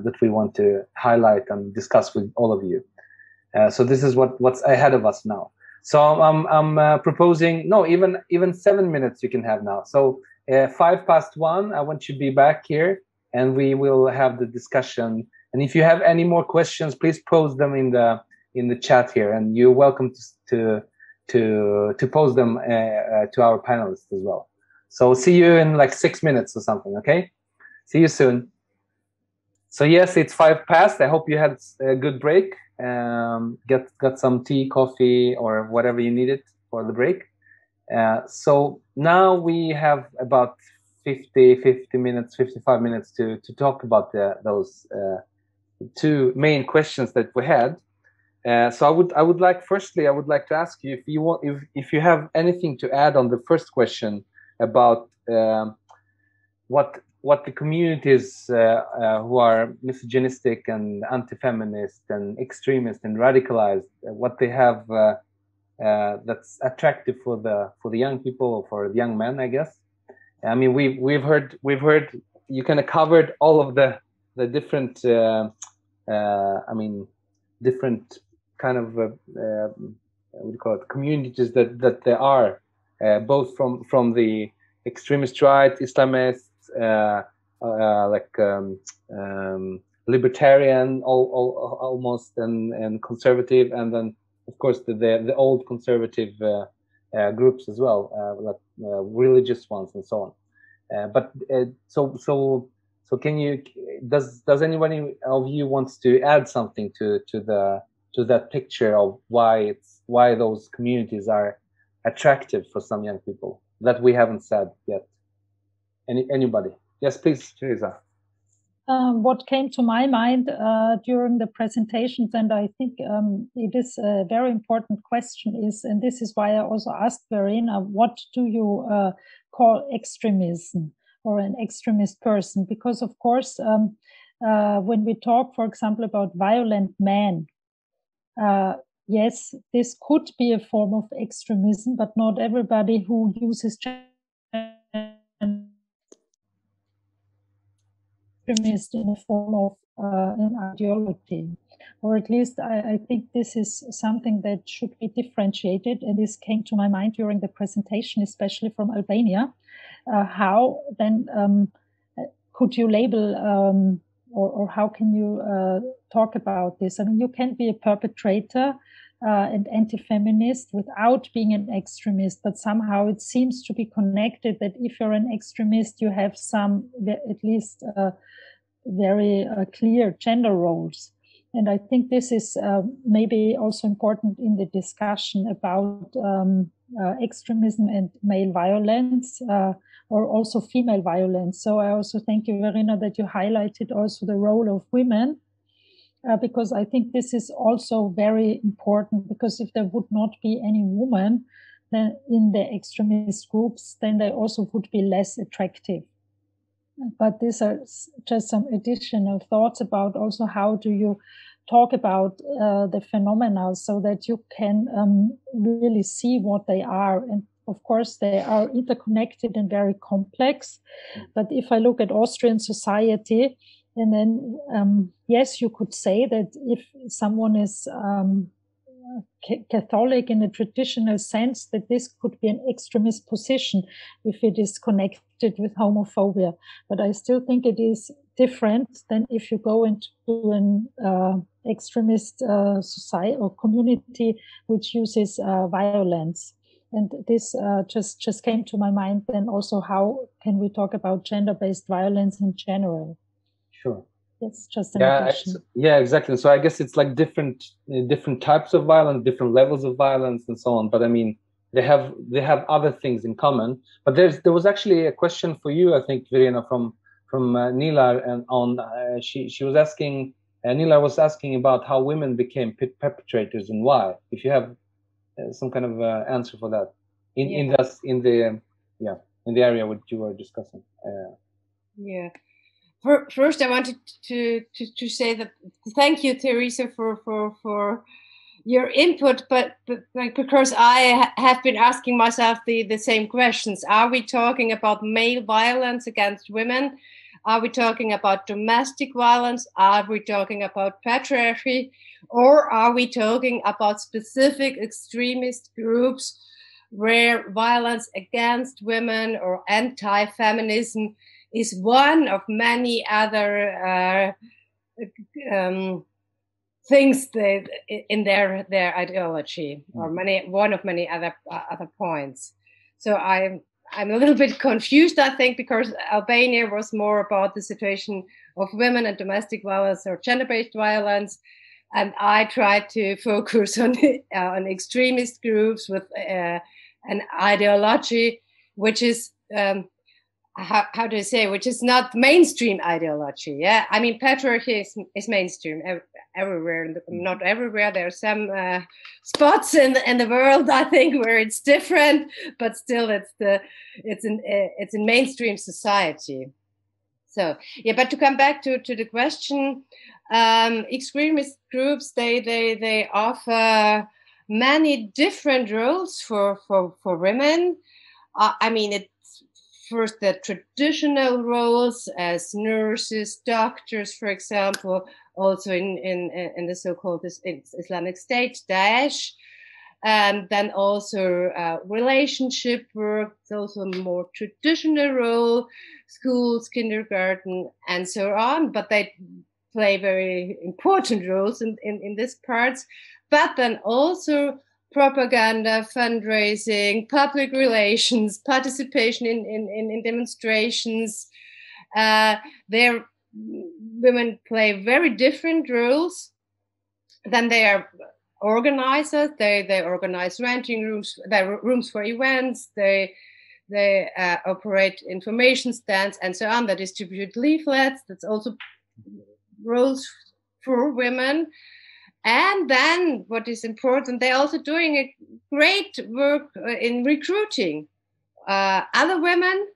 that we want to highlight and discuss with all of you. So this is what's ahead of us now. So I'm proposing, no, even 7 minutes you can have now. So 1:05, I want you to be back here and we will have the discussion. And if you have any more questions, please pose them in the chat here, and you're welcome to pose them to our panelists as well. So see you in like 6 minutes or something, okay? See you soon. So yes, it's 1:05. I hope you had a good break. Got some tea, coffee, or whatever you needed for the break. So now we have about 55 minutes to talk about those two main questions that we had. So I would like, firstly, I would like to ask you if you have anything to add on the first question about what the communities who are misogynistic and anti-feminist and extremist and radicalized, what they have that's attractive for the young people or for the young men, I guess. I mean, we've heard you kind of covered all of the different different kind of what do you call it, communities that there are, both from the extremist right, Islamists, libertarian, all almost, and conservative, and then of course the old conservative groups as well, like religious ones and so on. So can you? Does anyone of you wants to add something to that picture of why those communities are attractive for some young people that we haven't said yet? Anybody? Yes, please, Theresa. What came to my mind during the presentations, and I think it is a very important question, is, and this is why I also asked Verena, what do you call extremism or an extremist person? Because of course, when we talk, for example, about violent men, yes, this could be a form of extremism, but not everybody who uses extremist in the form of an ideology, or at least I think this is something that should be differentiated, and this came to my mind during the presentation, especially from Albania. How then could you label or how can you talk about this? I mean, you can be a perpetrator and anti-feminist without being an extremist, but somehow it seems to be connected that if you're an extremist, you have some, at least very clear gender roles. And I think this is maybe also important in the discussion about extremism and male violence or also female violence. So I also thank you, Verena, that you highlighted also the role of women, because I think this is also very important, because if there would not be any woman then in the extremist groups, then they also would be less attractive. But these are just some additional thoughts about also how do you talk about the phenomena so that you can really see what they are. And of course, they are interconnected and very complex. But if I look at Austrian society, and then, yes, you could say that if someone is Catholic in a traditional sense, that this could be an extremist position if it is connected with homophobia. But I still think it is different than if you go into an extremist society or community which uses violence. And this just came to my mind then also, how can we talk about gender-based violence in general? Sure. It's just an addition. Yeah, exactly. So I guess it's like different types of violence, different levels of violence, and so on. But I mean, they have other things in common. But there was actually a question for you, I think, Verena, from Nila, and on she was asking, Nila was asking about how women became perpetrators and why. If you have some kind of answer for that in the area which you were discussing. Yeah. First, I wanted to say that thank you, Theresa, for your input, but because I have been asking myself the same questions. Are we talking about male violence against women? Are we talking about domestic violence? Are we talking about patriarchy? Or are we talking about specific extremist groups where violence against women or anti-feminism is one of many other things that in their ideology, or one of many other points? So I'm a little bit confused, I think, because Albania was more about the situation of women and domestic violence or gender-based violence, and I tried to focus on extremist groups with an ideology which is how do you say, which is not mainstream ideology. Yeah, I mean, patriarchy is mainstream everywhere. Not everywhere. There are some spots in the world, I think, where it's different, but still, it's in mainstream society. So yeah, but to come back to the question, extremist groups they offer many different roles for women. I mean, it. First, the traditional roles as nurses, doctors, for example, also in the so-called Islamic State, Daesh, and then also relationship work, also a more traditional role, schools, kindergarten, and so on. But they play very important roles in this part. But then also propaganda, fundraising, public relations, participation in demonstrations. There, women play very different roles. Then they are organizers. They organize renting rooms, rooms for events. They operate information stands and so on. They distribute leaflets. That's also roles for women. And then what is important, they're also doing a great work in recruiting other women,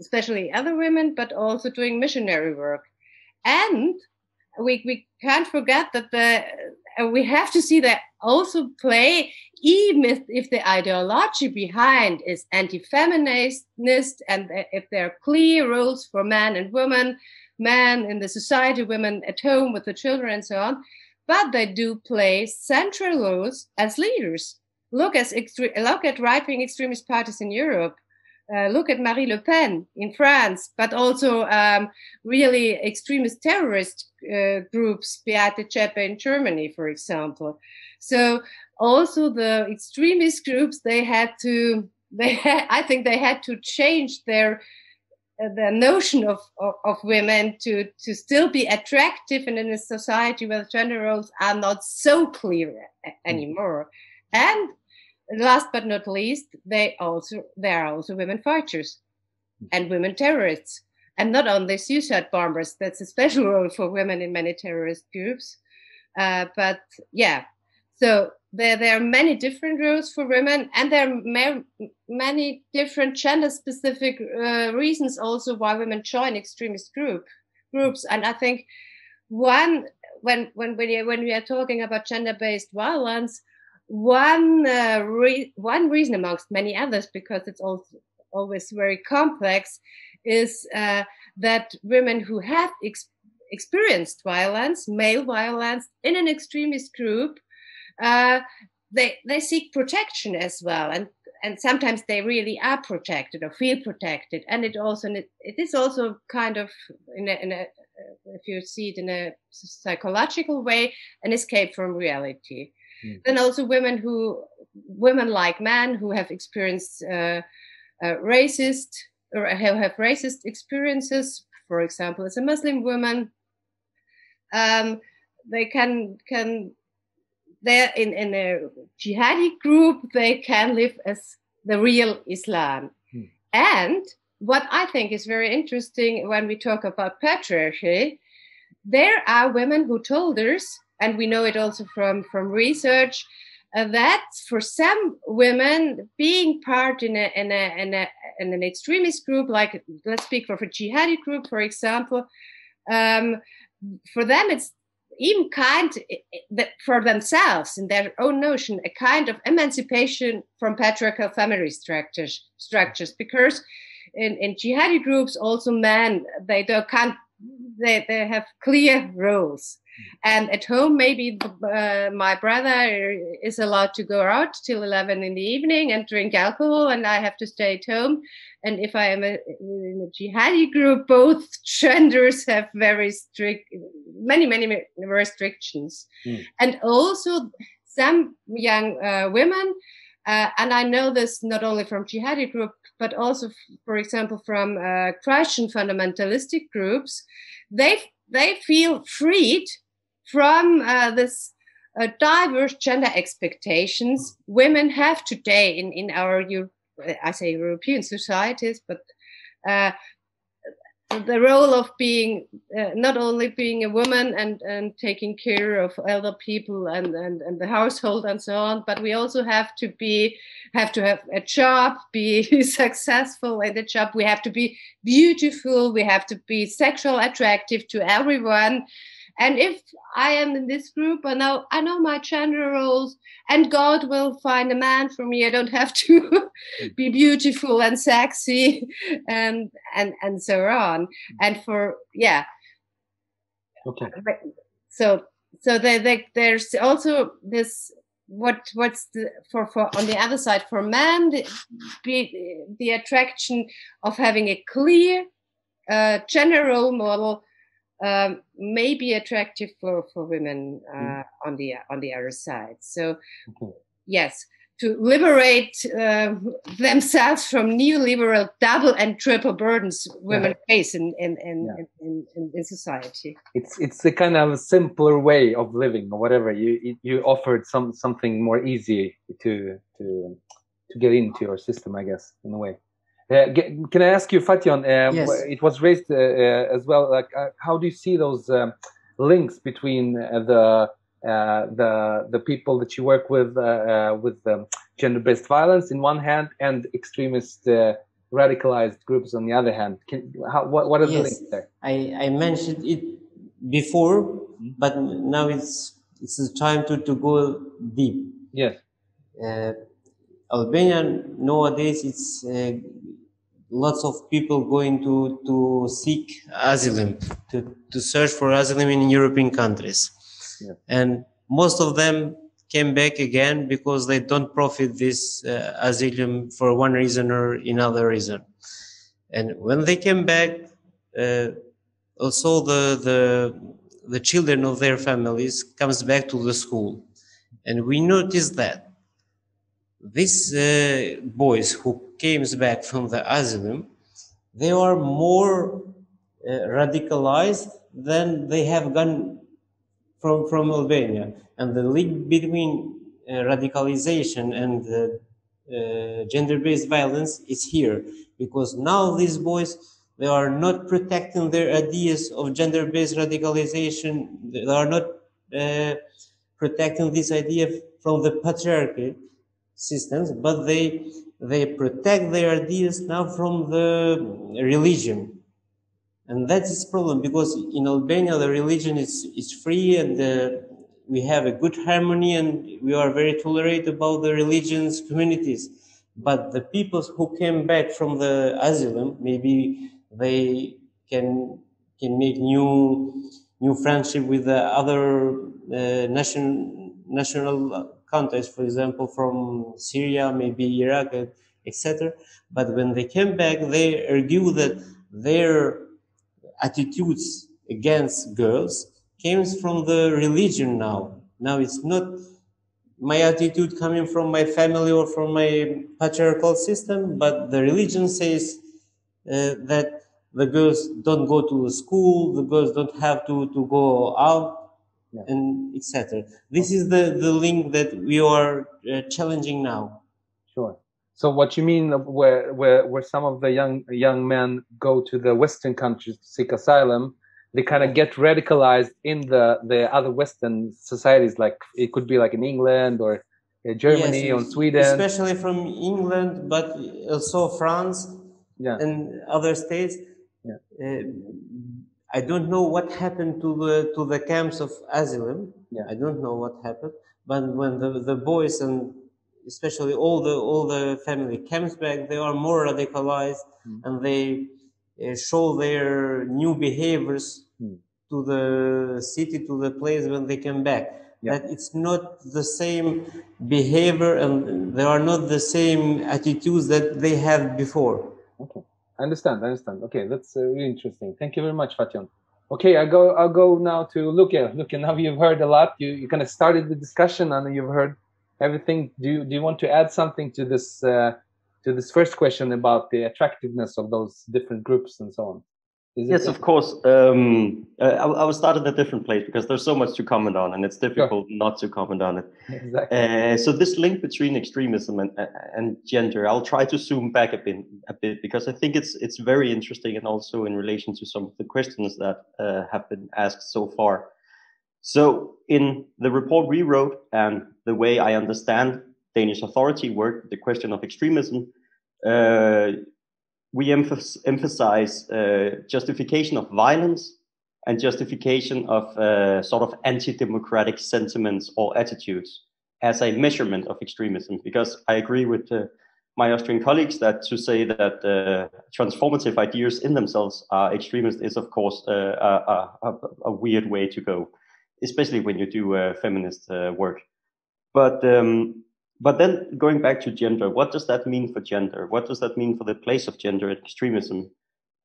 especially other women, but also doing missionary work. And we can't forget that we have to see they also play, even if the ideology behind is anti-feminist, and if there are clear roles for men and women, men in the society, women at home with the children and so on. But they do play central roles as leaders. Look at right-wing extremist parties in Europe. Look at Marie Le Pen in France, but also really extremist terrorist groups, Beate Cephe in Germany, for example. So also the extremist groups, I think they had to change the notion of women to still be attractive and in a society where gender roles are not so clear anymore. And last but not least, there are also women fighters and women terrorists, and not only suicide bombers. That's a special role for women in many terrorist groups. But yeah, so there are many different roles for women, and there are many different gender-specific reasons also why women join extremist groups. And I think when we are talking about gender-based violence, one reason amongst many others, because it's also always very complex, is that women who have experienced violence, male violence, in an extremist group, they seek protection as well, and sometimes they really are protected or feel protected, and it is also kind of in a if you see it in a psychological way, an escape from reality. Then also women like men who have experienced racist or have racist experiences, for example, as a Muslim woman, they can. They're in a jihadi group, they can live as the real Islam. And what I think is very interesting when we talk about patriarchy, there are women who told us, and we know it also from research, that for some women, being part in an extremist group, like let's speak of a jihadi group, for example, for them it's even kind for themselves in their own notion, a kind of emancipation from patriarchal family structures, because in jihadi groups also men, they have clear roles. And at home, maybe my brother is allowed to go out till 11 in the evening and drink alcohol, and I have to stay at home. And if I am in a jihadi group, both genders have very strict, many restrictions. Mm. And also some young women, and I know this not only from jihadi group, but also, for example, from Christian fundamentalistic groups, they feel freed from this diverse gender expectations women have today in our, I say European societies, but the role of being, not only being a woman and taking care of elder people and the household and so on, but we also have to have a job, be successful in the job. We have to be beautiful. We have to be sexually attractive to everyone. And if I am in this group, I know my gender roles, and God will find a man for me. I don't have to be beautiful and sexy and so on. And for okay. So there's also this. What's the, for on the other side for men the attraction of having a clear gender role model. May be attractive for women on the other side. So, okay. Yes, to liberate themselves from neoliberal double and triple burdens women face in society. It's a kind of a simpler way of living or whatever. You offered something more easy to get into your system, I guess, in a way. Can I ask you, Fatjon, yes. It was raised as well, like, how do you see those links between the people that you work with gender-based violence in one hand and extremist radicalized groups on the other hand? What are the links there? I mentioned it before, but now it's time to go deep. Yes. Albania nowadays, it's... lots of people going to seek asylum, to search for asylum in European countries. Yeah. And most of them came back again because they don't profit this asylum for one reason or another reason. And when they came back, also the children of their families comes back to the school. And we noticed that these boys who came back from the asylum, they are more radicalized than they have gone from Albania. And the link between radicalization and gender-based violence is here, because now these boys, they are not protecting their ideas of gender-based radicalization. They are not protecting this idea from the patriarchy systems, but they protect their ideas now from the religion. And that's its problem, because in Albania, the religion is free, and we have a good harmony, and we are very tolerant about the religions, communities. But the people who came back from the asylum, maybe they can make new friendship with the other national countries, for example, from Syria, maybe Iraq, etc. But when they came back, they argue that their attitudes against girls came from the religion now. Now it's not my attitude coming from my family or from my patriarchal system, but the religion says that the girls don't go to school, the girls don't have to go out, and etc. This is the link that we are challenging now. Sure. So what you mean where some of the young men go to the Western countries to seek asylum, they kind of get radicalized in the other Western societies, like it could be like in England or Germany or Sweden. Especially from England, but also France and other states. Yeah. I don't know what happened to the camps of asylum. Yeah. I don't know what happened, but when the boys and especially all the family comes back, they are more radicalized, and they show their new behaviors to the city, to the place when they come back. Yeah. That it's not the same behavior, and there are not the same attitudes that they had before. Okay. I understand. Okay, that's really interesting. Thank you very much, Fatjon. Okay, I'll go now to Luki. Luki, now you've heard a lot. You kind of started the discussion, and you've heard everything. Do you want to add something to this first question about the attractiveness of those different groups and so on? Yes, of course. I will start at a different place because there's so much to comment on, and it's difficult not to comment on it. Exactly. So this link between extremism and gender, I'll try to zoom back a bit because I think it's very interesting, and also in relation to some of the questions that have been asked so far. So in the report we wrote and the way I understand Danish authority work, the question of extremism, we emphasize justification of violence and justification of sort of anti-democratic sentiments or attitudes as a measurement of extremism. Because I agree with my Austrian colleagues that to say that transformative ideas in themselves are extremist is, of course, a weird way to go, especially when you do feminist work. But then going back to gender, what does that mean for gender? What does that mean for the place of gender in extremism?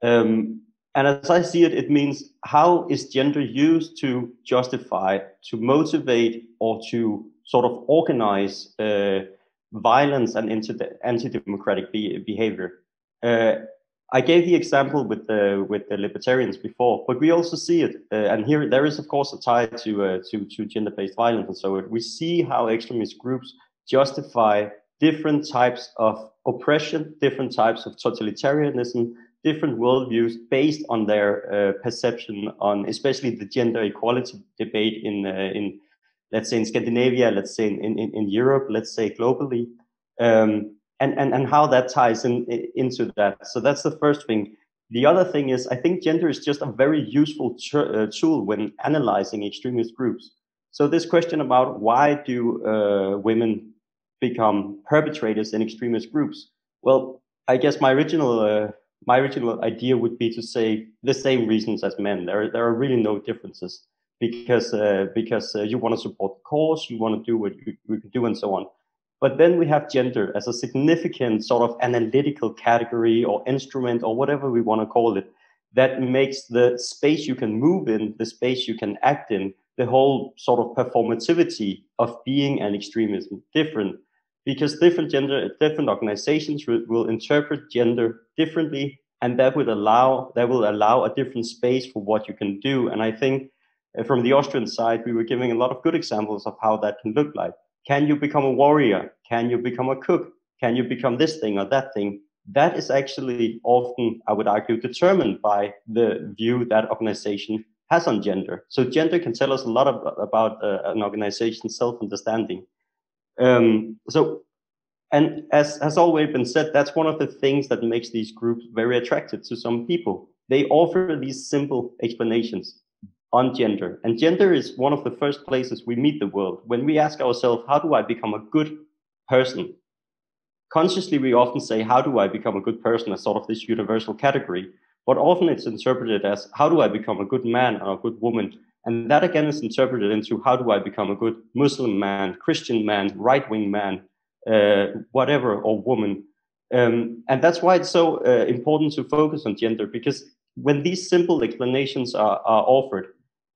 And as I see it, it means how is gender used to justify, to motivate, or to sort of organize violence and anti-democratic behavior? I gave the example with the libertarians before, but we also see it, and here there is of course a tie to gender-based violence, and so we see how extremist groups justify different types of oppression, different types of totalitarianism, different worldviews based on their perception on, especially the gender equality debate in let's say in Scandinavia, let's say in Europe, let's say globally, and how that ties into that. So that's the first thing. The other thing is, I think gender is just a very useful tool when analyzing extremist groups. So this question about why do women become perpetrators in extremist groups? Well, I guess my original idea would be to say the same reasons as men. There are really no differences because you want to support the cause, you want to do what you can do, and so on. But then we have gender as a significant sort of analytical category or instrument or whatever we want to call it that makes the space you can move in, the space you can act in, the whole sort of performativity of being an extremist different, because different organizations will interpret gender differently, and that will allow a different space for what you can do. And I think from the Austrian side, we were giving a lot of good examples of how that can look like. Can you become a warrior? Can you become a cook? Can you become this thing or that thing? That is actually often, I would argue, determined by the view that organization has on gender. So gender can tell us a lot about an organization's self-understanding. And as has always been said, that's one of the things that makes these groups very attractive to some people. They offer these simple explanations on gender. And gender is one of the first places we meet the world. When we ask ourselves, how do I become a good person? Consciously, we often say, how do I become a good person as sort of this universal category? But often it's interpreted as, how do I become a good man or a good woman? And that again is interpreted into, how do I become a good Muslim man, Christian man, right-wing man, whatever, or woman. And that's why it's so important to focus on gender, because when these simple explanations are offered,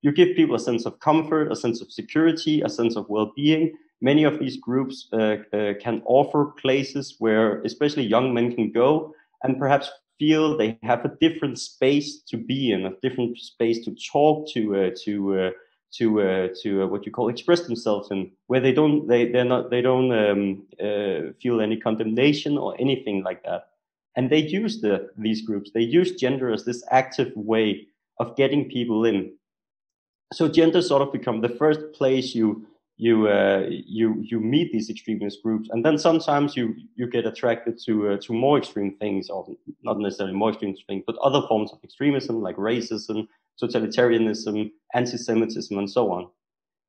you give people a sense of comfort, a sense of security, a sense of well-being. Many of these groups can offer places where especially young men can go and perhaps feel they have a different space to be in, a different space to talk to what you call express themselves in, where they don't feel any condemnation or anything like that. And they use these groups. They use gender as this active way of getting people in. So gender sort of become the first place you you meet these extremist groups, and then sometimes you get attracted to more extreme things, or not necessarily more extreme things, but other forms of extremism like racism, totalitarianism, anti-Semitism, and so on.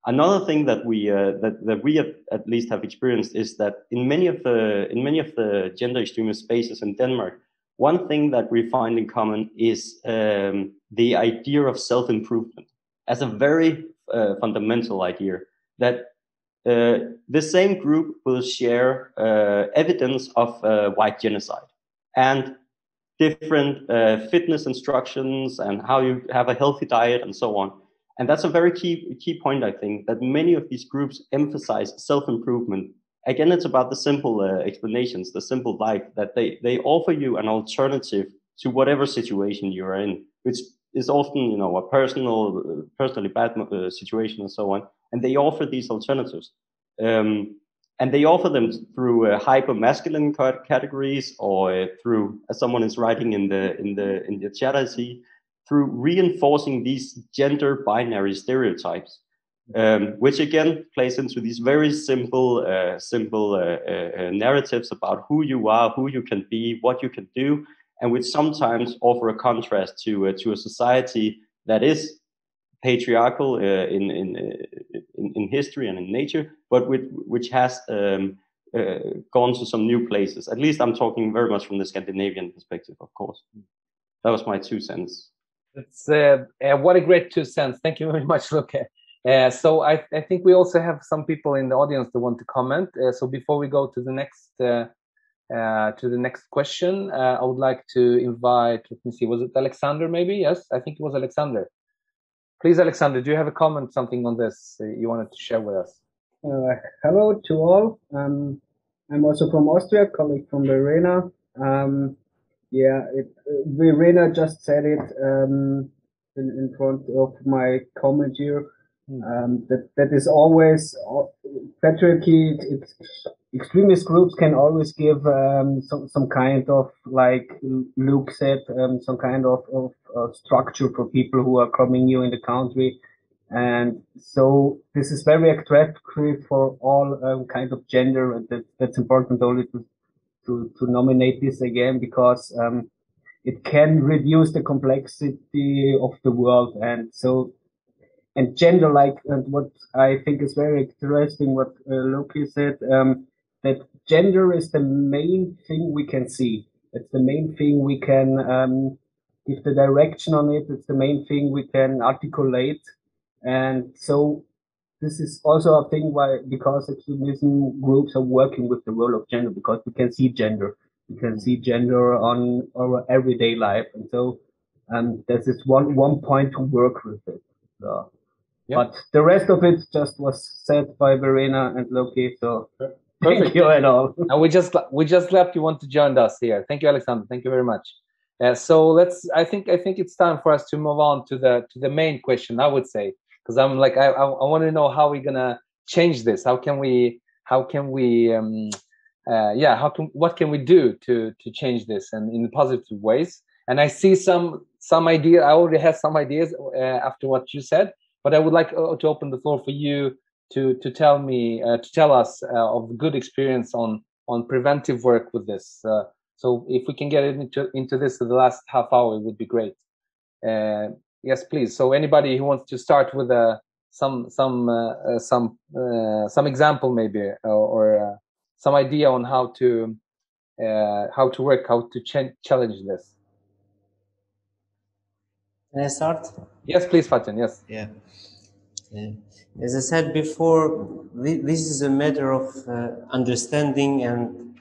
Another thing that we have, at least have experienced, is that in many of the gender extremist spaces in Denmark, one thing that we find in common is the idea of self-improvement as a very fundamental idea. That the same group will share evidence of white genocide and different fitness instructions and how you have a healthy diet and so on. And that's a very key point, I think, that many of these groups emphasize self-improvement. Again, it's about the simple explanations, the simple life, that they offer you an alternative to whatever situation you're in, which is often, you know, a personally bad situation and so on. And they offer these alternatives. And they offer them through hyper-masculine categories, or through, as someone is writing in the chat, I see, through reinforcing these gender binary stereotypes, which again plays into these very simple narratives about who you are, who you can be, what you can do, and which sometimes offer a contrast to a society that is patriarchal in history and in nature, but which has gone to some new places. At least I'm talking very much from the Scandinavian perspective, of course. That was my 2 cents. That's what a great 2 cents. Thank you very much, Luki. So I think we also have some people in the audience that want to comment. So before we go to the next question, I would like to invite, let me see, was it Alexander maybe? Yes, I think it was Alexander. Please, Alexander, do you have a comment, something on this you wanted to share with us? Hello to all. I'm also from Austria, colleague from Verena. Yeah, Verena just said it in front of my comment here. That is always patriarchy. Extremist groups can always give some kind of, like Luke said, some kind of structure for people who are coming new in the country, and so this is very attractive for all kinds of gender. And that's important only to nominate this again, because it can reduce the complexity of the world, and so. And gender, like, and what I think is very interesting, what Luki said, that gender is the main thing we can see. It's the main thing we can give the direction on it. It's the main thing we can articulate. And so this is also a thing why, because extremism groups are working with the role of gender, because we can see gender. We can see gender on our everyday life. And so this is one point to work with it. Yeah. But the rest of it just was said by Verena and Luki, so perfect. Thank you at all. And we just left. You want to join us here? Thank you, Alexander. Thank you very much. So let's. I think it's time for us to move on to the main question. I would say, because I'm like I want to know how we're gonna change this. What can we do to change this and in positive ways? And I see some idea. I already have some ideas after what you said, but I would like to open the floor for you to tell us of good experience on preventive work with this. So if we can get into this in the last half hour, it would be great. Yes, please. So anybody who wants to start with some example maybe, or some idea on how to challenge this. Can I start? Yes, please, Fatjon. Yes. Yeah. As I said before, this is a matter of understanding and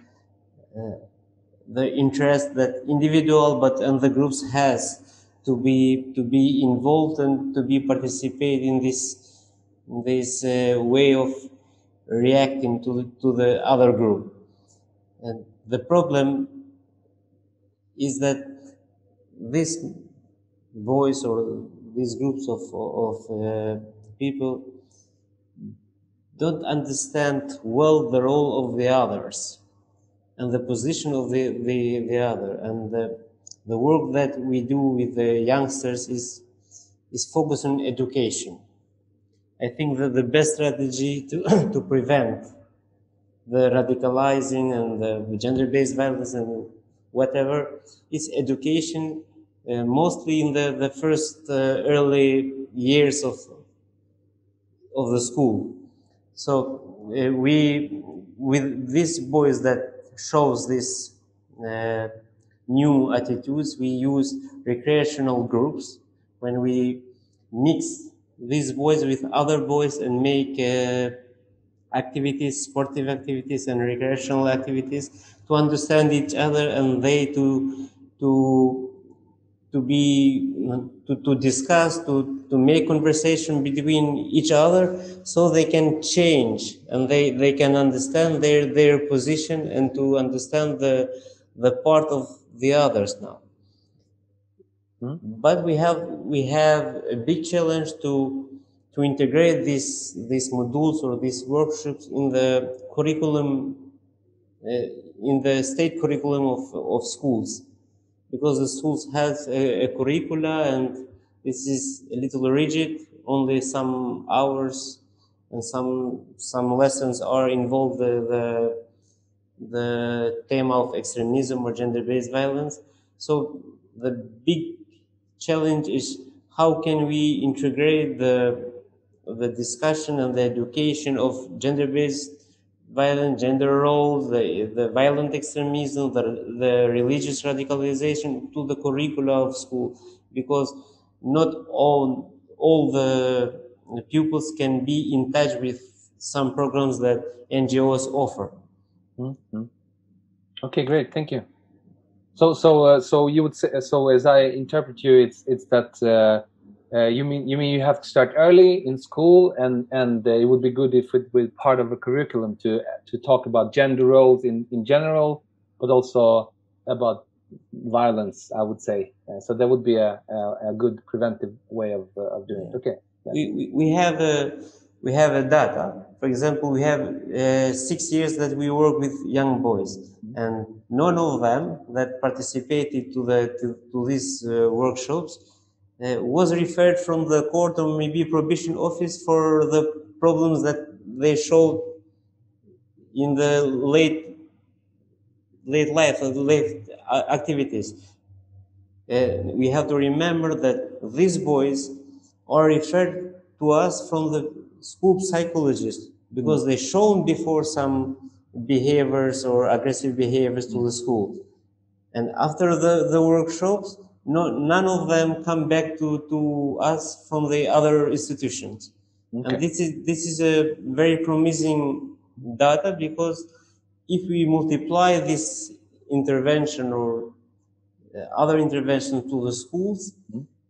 the interest that individual, but and the groups has to be involved and to be participate in this way of reacting to the other group. And the problem is that this voice or these groups of people don't understand well the role of the others and the position of the other, and the work that we do with the youngsters is focused on education, I think that the best strategy to prevent the radicalizing and the gender-based violence and whatever is education, mostly in the first early years of the school. So we, with these boys that shows this new attitudes, we use recreational groups when we mix these boys with other boys and make activities, sportive activities and recreational activities to understand each other, and they to discuss, to make conversation between each other, so they can change and they can understand their position and to understand the part of the others now. But we have a big challenge to integrate these modules or these workshops in the curriculum, in the state curriculum of schools, because the schools have a curricula and this is a little rigid. Only some hours and some lessons are involved the theme of extremism or gender-based violence. So the big challenge is how can we integrate the discussion and the education of gender-based violence, gender roles, the violent extremism, the religious radicalization to the curricula of school, because not all the pupils can be in touch with some programs that NGOs offer. Mm-hmm. Okay, great, thank you. So you would say, so as I interpret you, it's that you mean you have to start early in school, and it would be good if it was part of a curriculum to talk about gender roles in general, but also about violence, I would say. So that would be a good preventive way of doing it. Okay. Yeah. We have a data. For example, we have 6 years that we work with young boys, and none of them that participated to these workshops was referred from the court or maybe probation office for the problems that they showed in the late life, late activities. We have to remember that these boys are referred to us from the school psychologists, because they shown before some behaviors or aggressive behaviors to the school, and after the workshops, none of them come back to us from the other institutions. Okay. And this is a very promising data, because if we multiply this intervention or other intervention to the schools,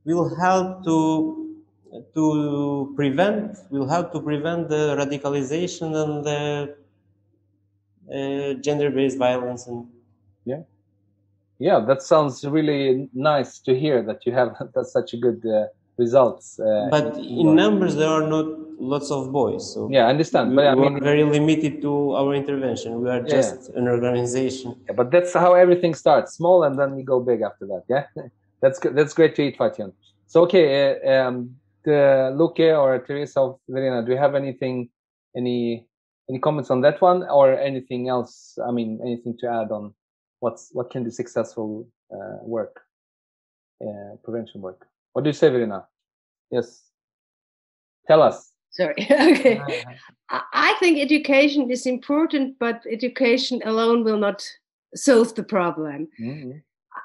will help to prevent the radicalization and the gender-based violence. And yeah, that sounds really nice to hear that you have such a good results. But in numbers, there are not lots of boys. So yeah, I understand. But we are very limited to our intervention. We are just an organization. Yeah, but that's how everything starts, small, and then you go big after that. Yeah, that's great to eat, Fatjon. So okay, Luki or Theresa or Verena, do you have any comments on that one, or anything else? I mean, anything to add on what can be successful work, prevention work? What do you say, Verena? Yes, tell us. Sorry. Okay. I think education is important, but education alone will not solve the problem. Mm-hmm.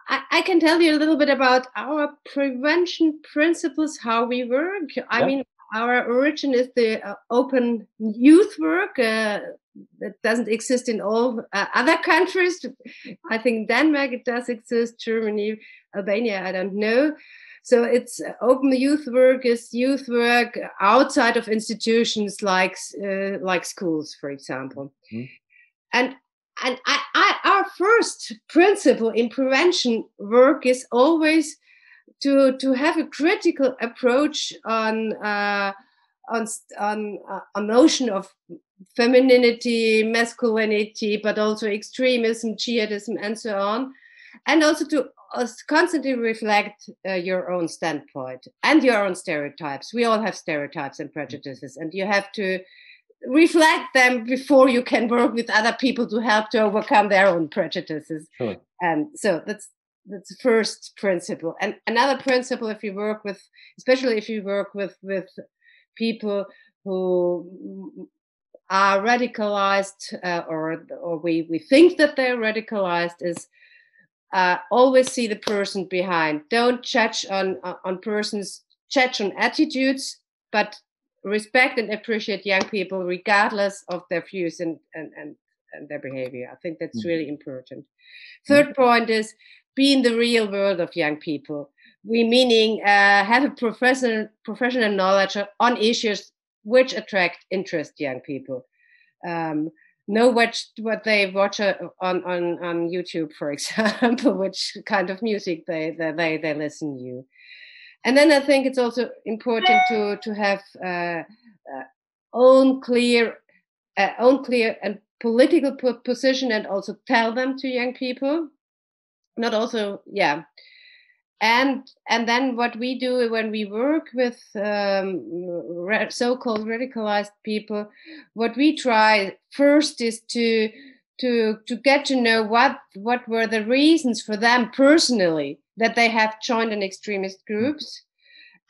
I can tell you a little bit about our prevention principles, how we work. I mean, our origin is the open youth work that doesn't exist in all other countries. I think Denmark, it does exist, Germany, Albania, I don't know. So it's open youth work is youth work outside of institutions like schools, for example. Mm-hmm. And our first principle in prevention work is always to have a critical approach on a notion of femininity, masculinity, but also extremism, jihadism, and so on, and also to constantly reflect your own standpoint and your own stereotypes. We all have stereotypes and prejudices, and you have to reflect them before you can work with other people to help to overcome their own prejudices. Sure. So that's the first principle. And another principle, if you work with, especially if you work with people who are radicalized, or we think that they're radicalized, is always see the person behind. Don't judge on persons, judge on attitudes, but respect and appreciate young people regardless of their views and their behavior. I think that's really important. Third point is be in the real world of young people. We meaning have a professional knowledge on issues which attract interest young people. Know what they watch on YouTube, for example, which kind of music they listen to. And then I think it's also important to have own clear and political position, and also tell them to young people. Not also, yeah. And then what we do when we work with so-called radicalized people, what we try first is to get to know what were the reasons for them personally that they have joined an extremist groups.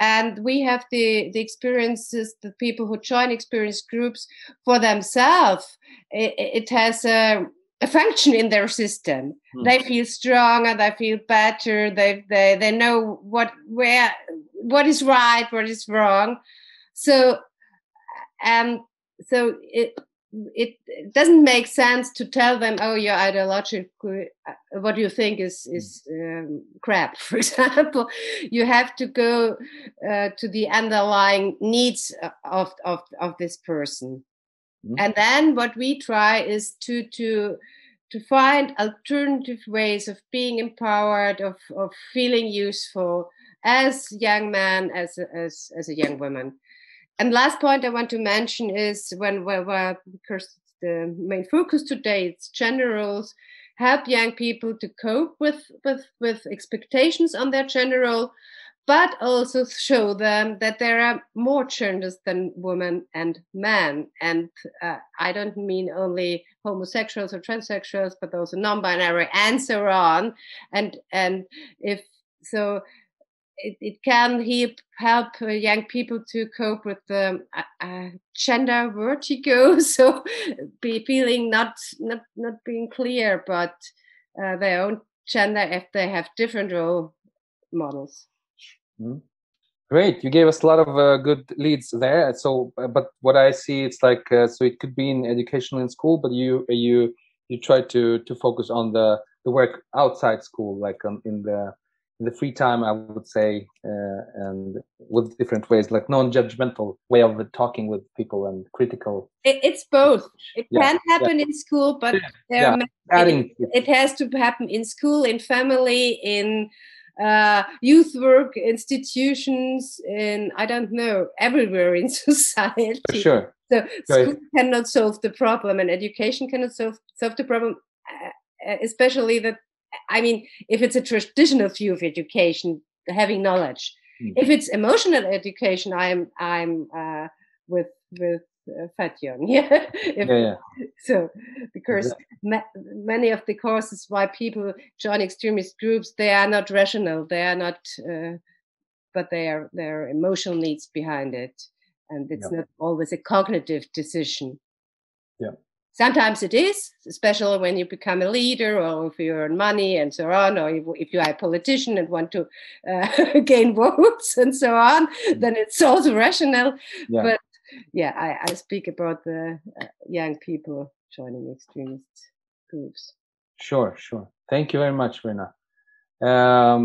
And we have the experiences, the people who join extremist groups for themselves. It has a function in their system. They feel stronger, they feel better, they know what is right, what is wrong. So it doesn't make sense to tell them, oh, your ideological, what you think is crap, for example. You have to go to the underlying needs of this person. And then what we try is to find alternative ways of being empowered, of feeling useful as young man, as a young woman. And last point I want to mention is when because the main focus today is gender roles, help young people to cope with expectations on their gender role, but also show them that there are more genders than women and men. And I don't mean only homosexuals or transsexuals, but also non-binary and so on. And if so, it can help young people to cope with the gender vertigo. So be feeling not being clear about their own gender if they have different role models. Mm-hmm. Great, you gave us a lot of good leads there. So, but what I see, it's like so it could be in education in school, but you try to focus on the work outside school, like in the free time, I would say, and with different ways, like non-judgmental way of talking with people and critical. It's both. It can happen in school, but it has to happen in school, in family, in youth work institutions, in I don't know, everywhere in society. For sure. So school cannot solve the problem, and education cannot solve the problem. Especially that, I mean, if it's a traditional view of education, having knowledge. If it's emotional education, I'm with Fatjon. So because many of the causes why people join extremist groups, they are not rational, they are not but there are emotional needs behind it, and it's not always a cognitive decision. Sometimes it is, especially when you become a leader, or if you earn money and so on, or if you are a politician and want to gain votes and so on, then it's also rational. But I speak about the young people joining extremist groups. Sure. Thank you very much, Verena.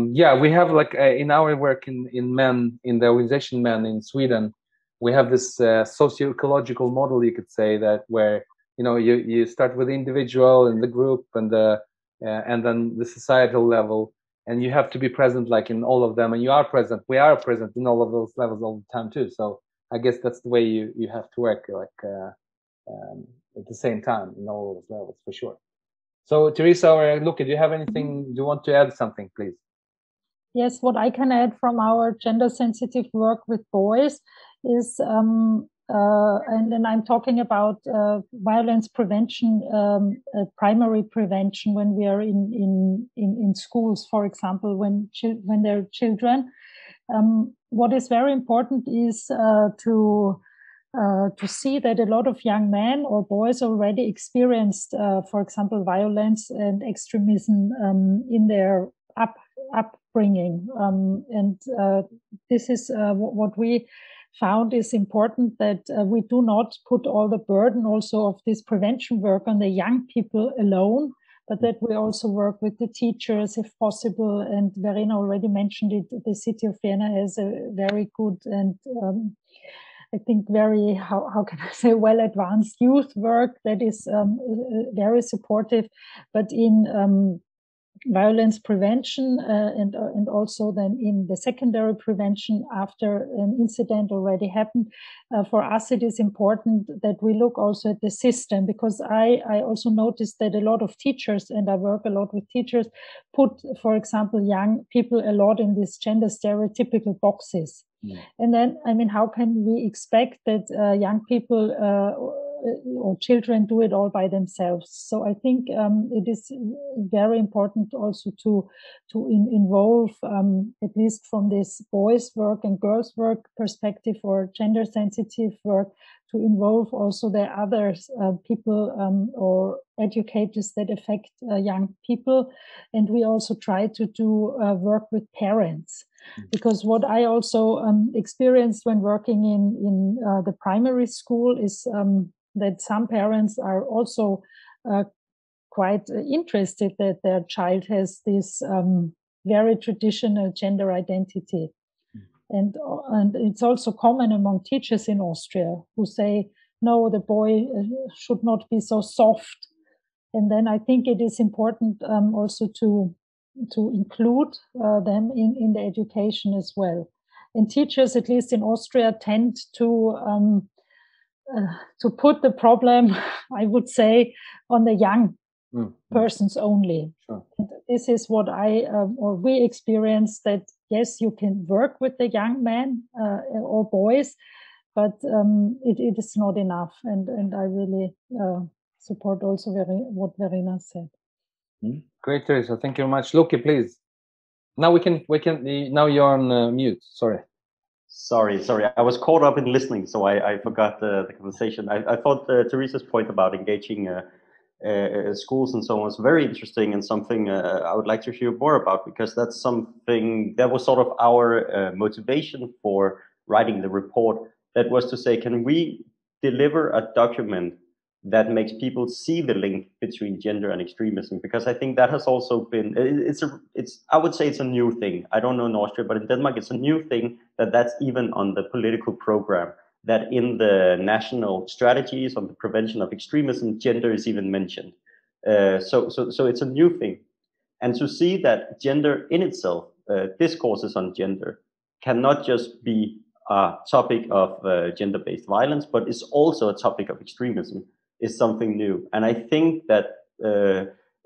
We have like in our work in Men, in the organization Men in Sweden, we have this socio-ecological model, you could say, that where you start with the individual and the group and then the societal level, and you have to be present like in all of them, and you are present. We are present in all of those levels all the time too. So I guess that's the way you have to work, like at the same time in all of those levels, for sure. So Theresa or Luki, do you have anything? Do you want to add something, please? Yes, what I can add from our gender-sensitive work with boys is, and I'm talking about violence prevention, primary prevention when we are in schools, for example, when they're children. What is very important is to see that a lot of young men or boys already experienced, for example, violence and extremism in their upbringing. And this is what we found is important, that we do not put all the burden also of this prevention work on the young people alone, but that we also work with the teachers if possible. And Verena already mentioned it, the city of Vienna has a very good and I think very, how can I say, well advanced youth work that is very supportive, but in violence prevention and also then in the secondary prevention after an incident already happened. For us, it is important that we look also at the system, because I also noticed that a lot of teachers, and I work a lot with teachers, put, for example, young people a lot in these gender stereotypical boxes. Yeah. And then, I mean, how can we expect that young people or children do it all by themselves? So I think it is very important also to involve, at least from this boys' work and girls' work perspective or gender-sensitive work, to involve also the other people or educators that affect young people. And we also try to do work with parents. Because what I also experienced when working in the primary school is that some parents are also quite interested that their child has this very traditional gender identity. Mm-hmm. And it's also common among teachers in Austria who say, no, the boy should not be so soft. And then I think it is important also to include them in the education as well. And teachers, at least in Austria, tend to put the problem, I would say, on the young persons only. Sure. And this is what we experienced, that yes, you can work with the young men or boys, but it is not enough. And I really support also what Verena said. Great, Theresa. Thank you very much. Luki, please. Now now you're on mute. Sorry. I was caught up in listening, so I forgot the conversation. I thought Theresa's point about engaging schools and so on was very interesting, and something I would like to hear more about, because that's something that was sort of our motivation for writing the report. That was to say, can we deliver a document that makes people see the link between gender and extremism? Because I think that has also been, I would say it's a new thing. I don't know in Austria, but in Denmark, it's a new thing that's even on the political program, that in the national strategies on the prevention of extremism, gender is even mentioned. So it's a new thing. And to see that gender in itself, discourses on gender, cannot just be a topic of gender-based violence, but it's also a topic of extremism, is something new. And I think that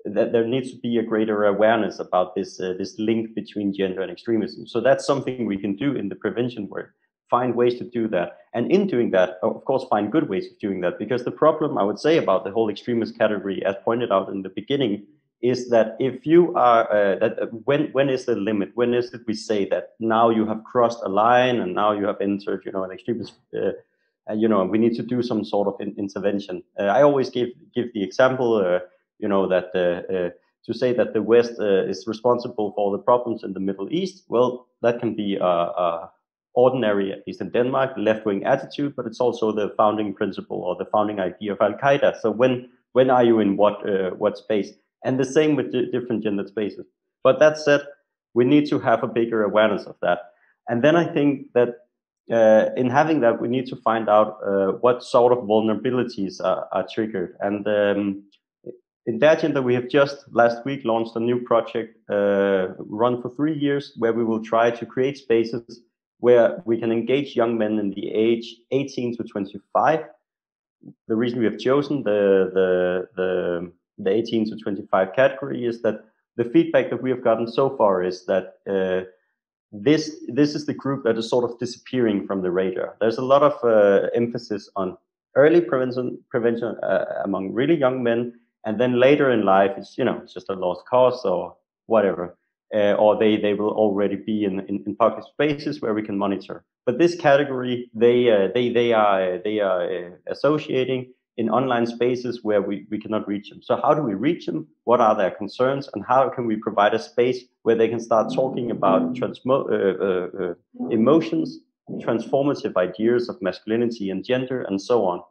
that there needs to be a greater awareness about this this link between gender and extremism. So that's something we can do in the prevention work, find ways to do that. And in doing that, of course, find good ways of doing that, because the problem I would say about the whole extremist category, as pointed out in the beginning, is that if you are, when is the limit? When is it we say that now you have crossed a line and now you have entered, an extremist we need to do some sort of intervention. I always give the example, that to say that the West is responsible for all the problems in the Middle East. Well, that can be a ordinary, at least in Denmark, left-wing attitude, but it's also the founding principle or the founding idea of al-Qaeda. So when are you in what space? And the same with different gendered spaces. But that said, we need to have a bigger awareness of that. And then I think that in having that, we need to find out what sort of vulnerabilities are triggered. And in Dare Gender, we have just last week launched a new project, run for 3 years, where we will try to create spaces where we can engage young men in the age 18 to 25. The reason we have chosen the 18 to 25 category is that the feedback that we have gotten so far is that this is the group that is sort of disappearing from the radar. There's a lot of emphasis on early prevention among really young men, and then later in life, it's, you know, it's just a lost cause or whatever, or they will already be in public spaces where we can monitor. But this category, they are associating in online spaces where we cannot reach them. So how do we reach them? What are their concerns? And how can we provide a space where they can start talking about emotions, transformative ideas of masculinity and gender, and so on?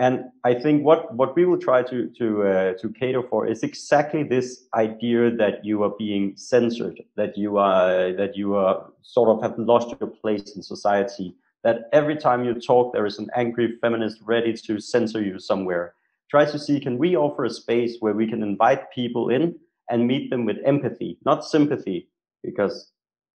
And I think what we will try to cater for is exactly this idea that you are being censored, that you are sort of have lost your place in society, that every time you talk, there is an angry feminist ready to censor you somewhere. Try to see, can we offer a space where we can invite people in and meet them with empathy, not sympathy, because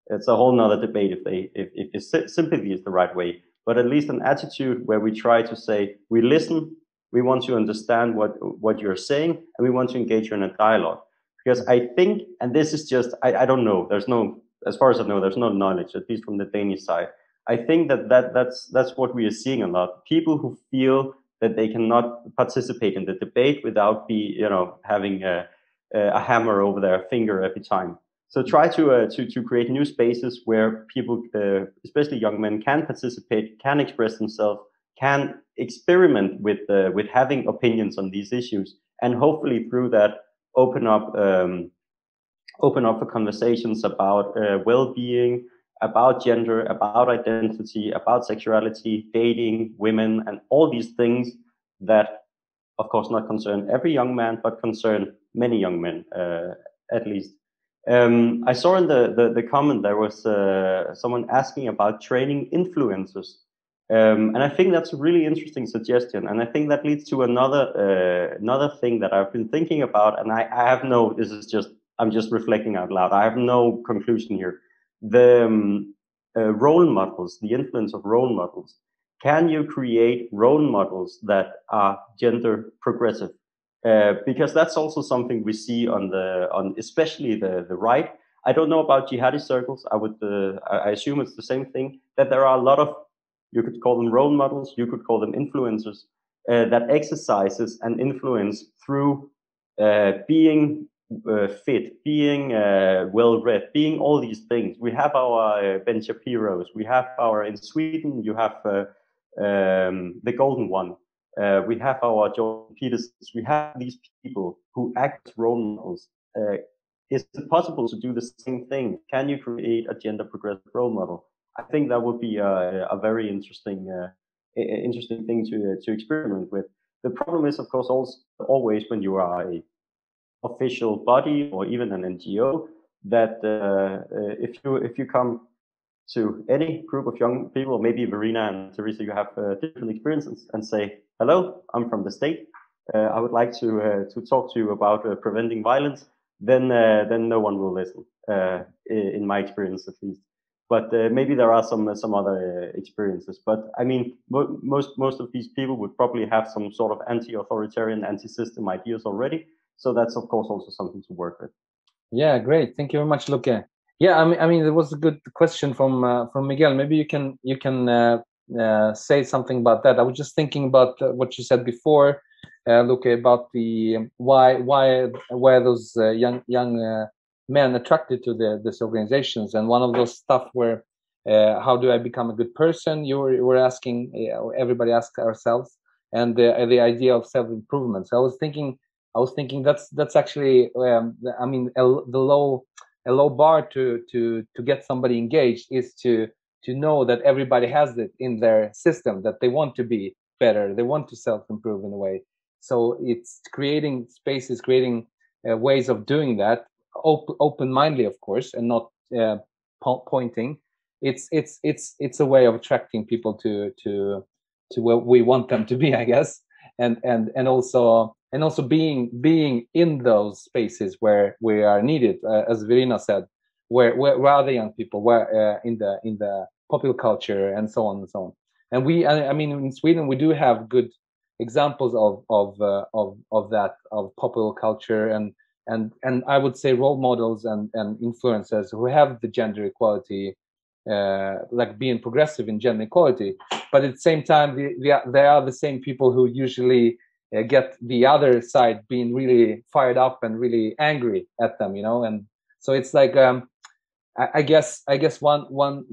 it's a whole nother debate if sympathy is the right way, but at least an attitude where we try to say, we listen, we want to understand what you're saying, and we want to engage you in a dialogue. Because I think, and this is just, I don't know, there's no, as far as I know, there's no knowledge, at least from the Danish side. I think that's what we are seeing a lot. People who feel that they cannot participate in the debate without having a hammer over their finger every time. So try to create new spaces where people, especially young men, can participate, can express themselves, can experiment with having opinions on these issues, and hopefully through that open up for conversations about well-being, about gender, about identity, about sexuality, dating, women, and all these things that, of course, not concern every young man, but concern many young men, at least. I saw in the comment there was someone asking about training influencers. And I think that's a really interesting suggestion. And I think that leads to another thing that I've been thinking about. And I have no, this is just, I'm just reflecting out loud. I have no conclusion here. The role models, the influence of role models. Can you create role models that are gender progressive? Because that's also something we see on especially the right. I don't know about jihadi circles. I assume it's the same thing, that there are a lot of, you could call them role models, you could call them influencers, that exercises an influence through being fit, being well-read, being all these things. We have our Ben Shapiros, we have our, in Sweden, you have the golden one. We have our Jordan Petersons. We have these people who act as role models. Is it possible to do the same thing? Can you create a gender progressive role model? I think that would be a very interesting thing to experiment with. The problem is, of course, also always when you are a official body or even an NGO, that if you come to any group of young people, maybe Verena and Theresa, you have different experiences, and say, "Hello, I'm from the state. I would like to talk to you about preventing violence." Then no one will listen, in my experience at least. But maybe there are some other experiences. But I mean, most of these people would probably have some sort of anti-authoritarian, anti-system ideas already. So that's, of course, also something to work with. Yeah, great. Thank you very much, Luki. Yeah, I mean, there was a good question from Miguel. Maybe you can say something about that. I was just thinking about what you said before, Luki, about the why those young men attracted to these organizations. And one of those stuff where how do I become a good person? You were asking. Everybody asks ourselves, and the idea of self-improvement. So I was thinking that's actually, I mean, a low bar to get somebody engaged is to know that everybody has it in their system, that they want to be better, they want to self-improve in a way. So it's creating spaces, creating ways of doing that, open-mindedly, of course, and not pointing. It's a way of attracting people to what we want them to be, I guess, and also being in those spaces where we are needed, as Verena said, where are the young people, where in the popular culture, and so on and so on. And I mean in Sweden we do have good examples of that, of popular culture, and and I would say role models and influencers who have the gender equality, like being progressive in gender equality, but at the same time, they are the same people who usually get the other side being really fired up and really angry at them, you know. And so it's like, I guess one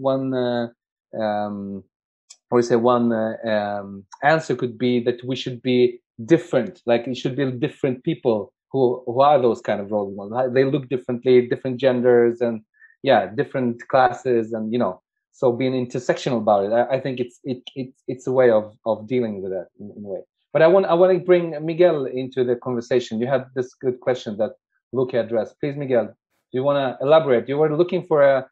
answer could be that we should be different. Like, it should be different people who are those kind of role models. They look differently, different genders, and yeah, different classes, and you know. So being intersectional about it, I think it's a way of dealing with that in a way. But I want to bring Miguel into the conversation. You had this good question that Luki addressed. Please, Miguel, do you want to elaborate? You were looking for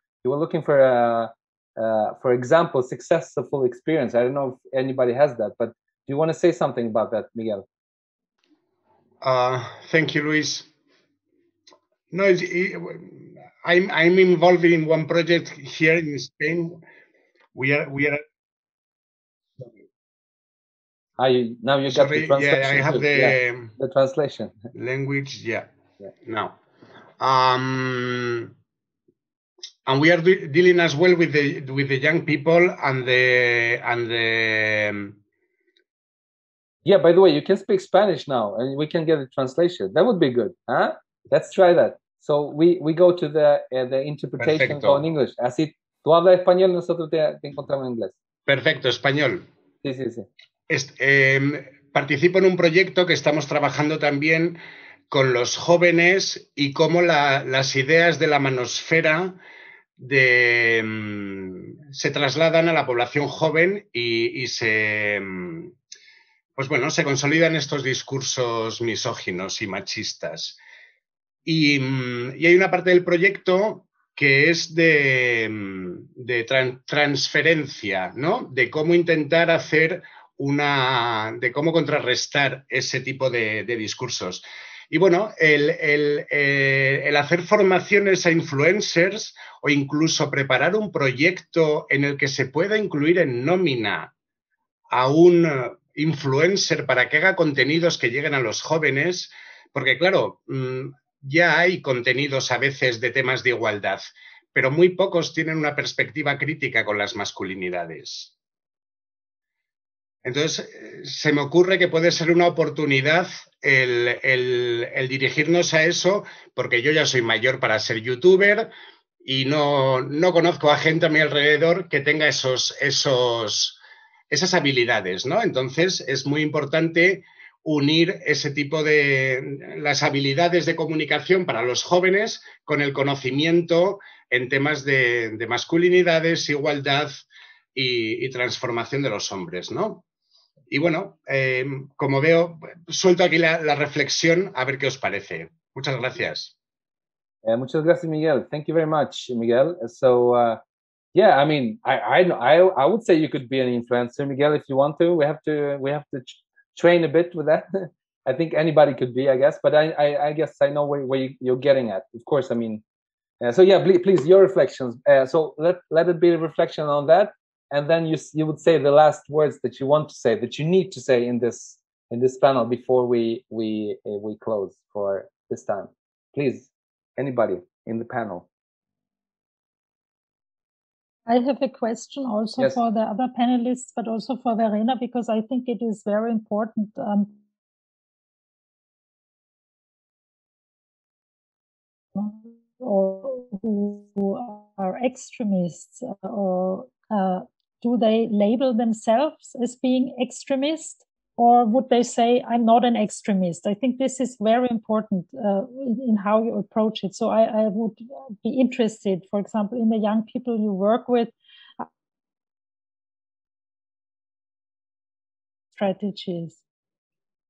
for example, successful experience. I don't know if anybody has that, but do you want to say something about that, Miguel? Thank you, Luis. No, I'm involved in one project here in Spain. We are. Now you got the translation. Yeah, I have the translation. Language, yeah. Now, and we are dealing as well with the young people and the. Yeah. By the way, you can speak Spanish now, and we can get a translation. That would be good, huh? Let's try that. So we go to the interpretation on English. Así tú hablas español, nosotros te encontramos en inglés. Perfecto, español. Sí, sí, sí. Participo en un proyecto que estamos trabajando también con los jóvenes y cómo las ideas de la manosfera se trasladan a la población joven y se... Pues bueno, se consolidan estos discursos misóginos y machistas. Y hay una parte del proyecto que es de transferencia, ¿no? De cómo intentar hacer de cómo contrarrestar ese tipo de discursos. Y bueno, el hacer formaciones a influencers o incluso preparar un proyecto en el que se pueda incluir en nómina a un influencer para que haga contenidos que lleguen a los jóvenes, porque claro, ya hay contenidos a veces de temas de igualdad, pero muy pocos tienen una perspectiva crítica con las masculinidades. Entonces, se me ocurre que puede ser una oportunidad el dirigirnos a eso, porque yo ya soy mayor para ser youtuber y no conozco a gente a mi alrededor que tenga esas habilidades, ¿no? Entonces, es muy importante unir ese tipo de las habilidades de comunicación para los jóvenes con el conocimiento en temas de masculinidades, igualdad y transformación de los hombres, ¿no? Y bueno, como veo, suelto aquí la reflexión a ver qué os parece. Muchas gracias. Muchas gracias, Miguel. Thank you very much, Miguel. So, yeah, I mean, I would say you could be an influencer, Miguel, if you want to. We have to train a bit with that. I think anybody could be, I guess. But I guess I know where you're getting at. Of course, I mean. So yeah, please, your reflections. So let it be a reflection on that, and then you would say the last words that you want to say, that you need to say in this panel before we close for this time. Please, anybody in the panel. I have a question also, yes, for the other panelists, but also for Verena, because I think it is very important. Or who are extremists, or do they label themselves as being extremist, or would they say, I'm not an extremist? I think this is very important in how you approach it. So I would be interested, for example, in the young people you work with, strategies.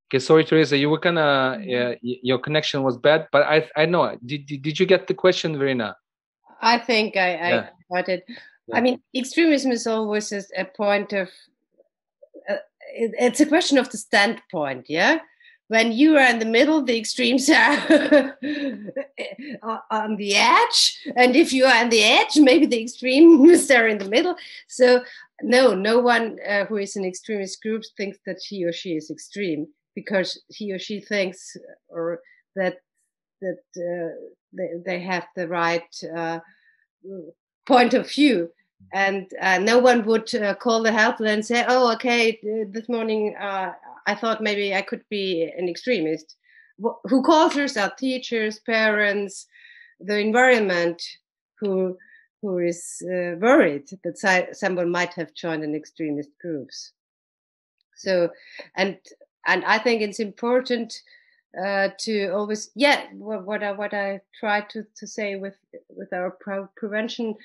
Okay, sorry, Theresa, you were kind of, your connection was bad, but I know. Did you get the question, Verena? I think I got it. Yeah. I mean, extremism is always a point of, it's a question of the standpoint, yeah? When you are in the middle, the extremes are on the edge. And if you are on the edge, maybe the extremists are in the middle. So no one who is in extremist groups thinks that he or she is extreme, because he or she thinks or that that they have the right point of view. And no one would call the helpline and say, oh, okay, this morning I thought maybe I could be an extremist. Who calls us are teachers, parents, the environment, who is worried that someone might have joined an extremist groups. So, and I think it's important to always, yeah, what I try to say with our prevention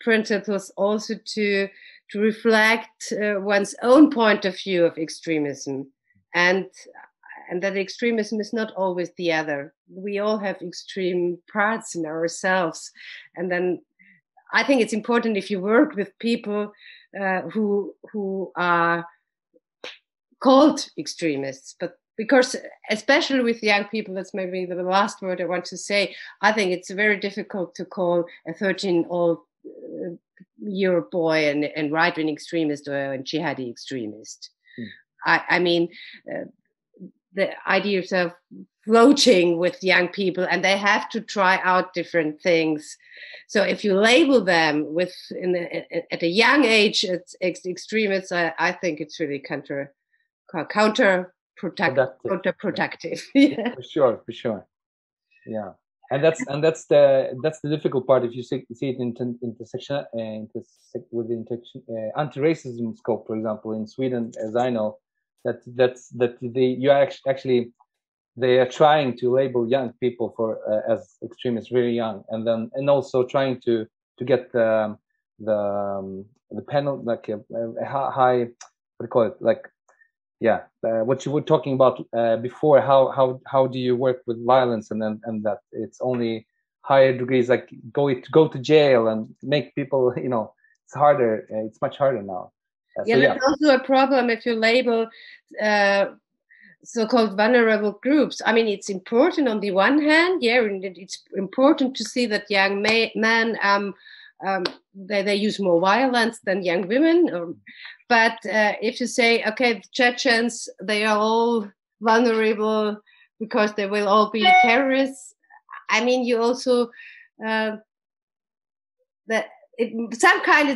principles, also to reflect one's own point of view of extremism, and that extremism is not always the other. We all have extreme parts in ourselves, and then I think it's important if you work with people who are called extremists, but because especially with young people, that's maybe the last word I want to say. I think it's very difficult to call a 13-year-old boy an right-wing extremist or a jihadi extremist. Mm. I mean, the ideas of floating with young people, and they have to try out different things. So if you label them with at a young age as extremists, I think it's really counterproductive. Yeah. For sure. Yeah, and that's the difficult part. If you see it in intersection with the anti-racism scope, for example, in Sweden, as I know, they are trying to label young people as extremists, really young, and also trying to get the panel, like a high, what do you call it, like, yeah, what you were talking about before, how do you work with violence, and that it's only higher degrees, like go to jail and make people, you know, it's harder, it's much harder now. It's also a problem if you label so-called vulnerable groups. I mean, it's important on the one hand, yeah, and it's important to see that young men they use more violence than young women. But if you say, okay, the Chechens, they are all vulnerable because they will all be terrorists. I mean, you also it's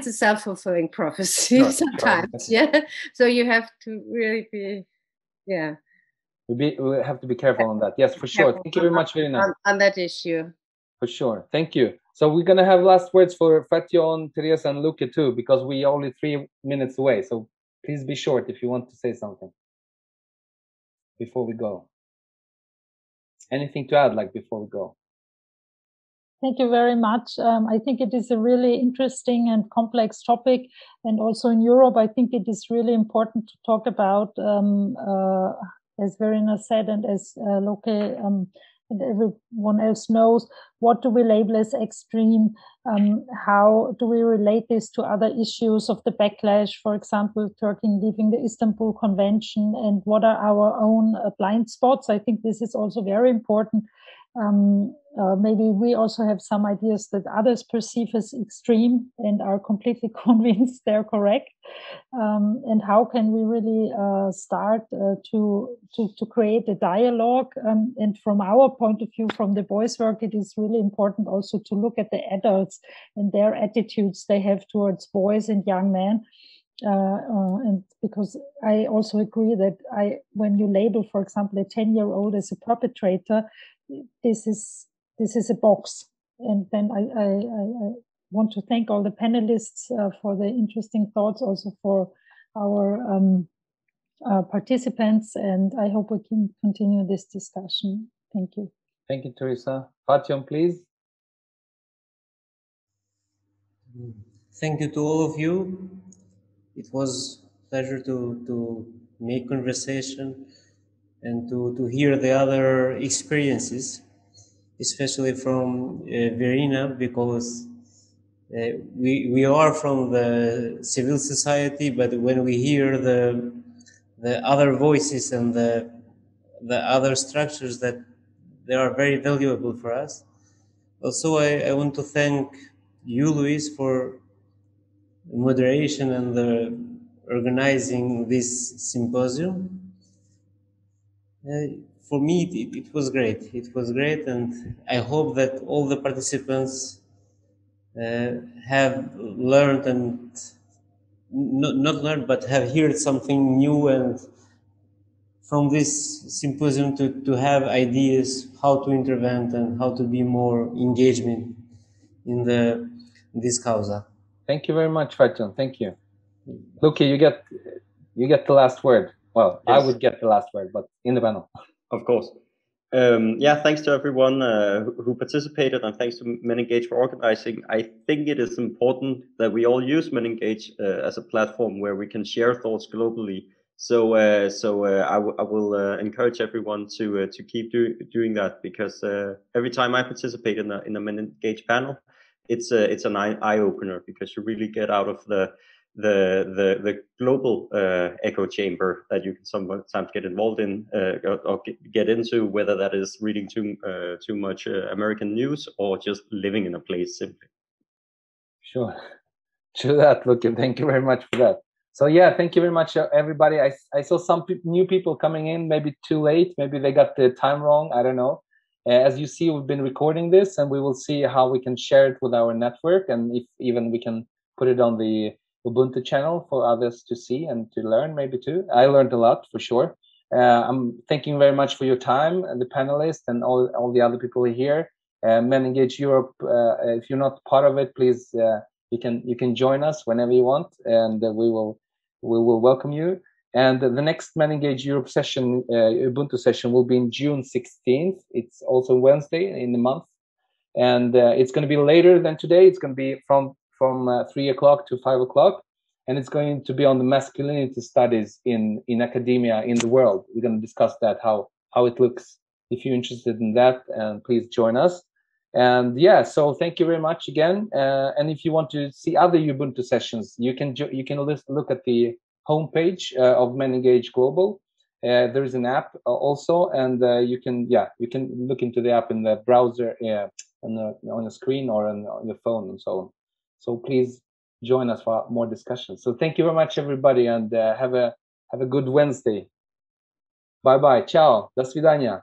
a self-fulfilling prophecy, sure, sometimes, sure. Yeah. So you have to really be, yeah. We have to be careful on that. Yes, for sure. Thank you very much, Verena. On that issue. For sure. Thank you. So we're gonna have last words for Fatjon, Theresa, and Luki too, because we are only 3 minutes away. So please be short if you want to say something before we go. Anything to add, like before we go? Thank you very much. I think it is a really interesting and complex topic. And also in Europe, I think it is really important to talk about, as Verena said, and as Luki and everyone else knows, what do we label as extreme? How do we relate this to other issues of the backlash, for example, Turkey leaving the Istanbul Convention, and what are our own blind spots? I think this is also very important. Maybe we also have some ideas that others perceive as extreme and are completely convinced they're correct. And how can we really start to create a dialogue? And from our point of view, from the boys' work, it is really important also to look at the adults and their attitudes they have towards boys and young men. And because I also agree that when you label, for example, a 10-year-old as a perpetrator, this is a box. And then I want to thank all the panelists for the interesting thoughts, also for our participants, and I hope we can continue this discussion. Thank you. Thank you, Theresa. Fatjon, please. Thank you to all of you. It was a pleasure to make conversation and to hear the other experiences, especially from Verena, because we are from the civil society, but when we hear the other voices and the other structures, that they are very valuable for us. Also, I want to thank you, Luis, for the moderation and the organizing this symposium. For me, it was great. It was great, and I hope that all the participants have learned and not learned, but have heard something new, and from this symposium to have ideas how to intervene and how to be more engagement in this causa. Thank you very much, Fatjon. Thank you. Luki, you get the last word. Well, yes. I would get the last word, but in the panel. Of course. Yeah, thanks to everyone who participated, and thanks to MenEngage for organizing. I think it is important that we all use MenEngage as a platform where we can share thoughts globally. So, I will encourage everyone to keep doing that, because every time I participate in a MenEngage panel, it's an eye opener, because you really get out of the global echo chamber that you can sometimes get involved in or get into, whether that is reading too much American news or just living in a place simply. Sure. To that, Luki, thank you very much for that. So yeah, thank you very much, everybody. I saw some new people coming in, maybe too late, maybe they got the time wrong, I don't know. As you see, we've been recording this, and we will see how we can share it with our network, and if even we can put it on the Ubuntu channel for others to see and to learn, maybe too. I learned a lot for sure. I'm thanking very much for your time, and the panelists and all the other people here. MenEngage Europe. If you're not part of it, please you can join us whenever you want, and we will welcome you. And the next MenEngage Europe session, Ubuntu session, will be in June 16th. It's also Wednesday in the month, and it's going to be later than today. It's going to be from 3 o'clock to 5 o'clock, and it's going to be on the masculinity studies in academia in the world. We're going to discuss that, how it looks. If you're interested in that, please join us. And yeah, so thank you very much again. And if you want to see other Ubuntu sessions, you can look at the homepage of MenEngage Global. There is an app also, and you can look into the app in the browser on the screen or on your phone and so on. So please join us for more discussions. So thank you very much, everybody, and have a good Wednesday. Bye bye. Ciao. До свидания.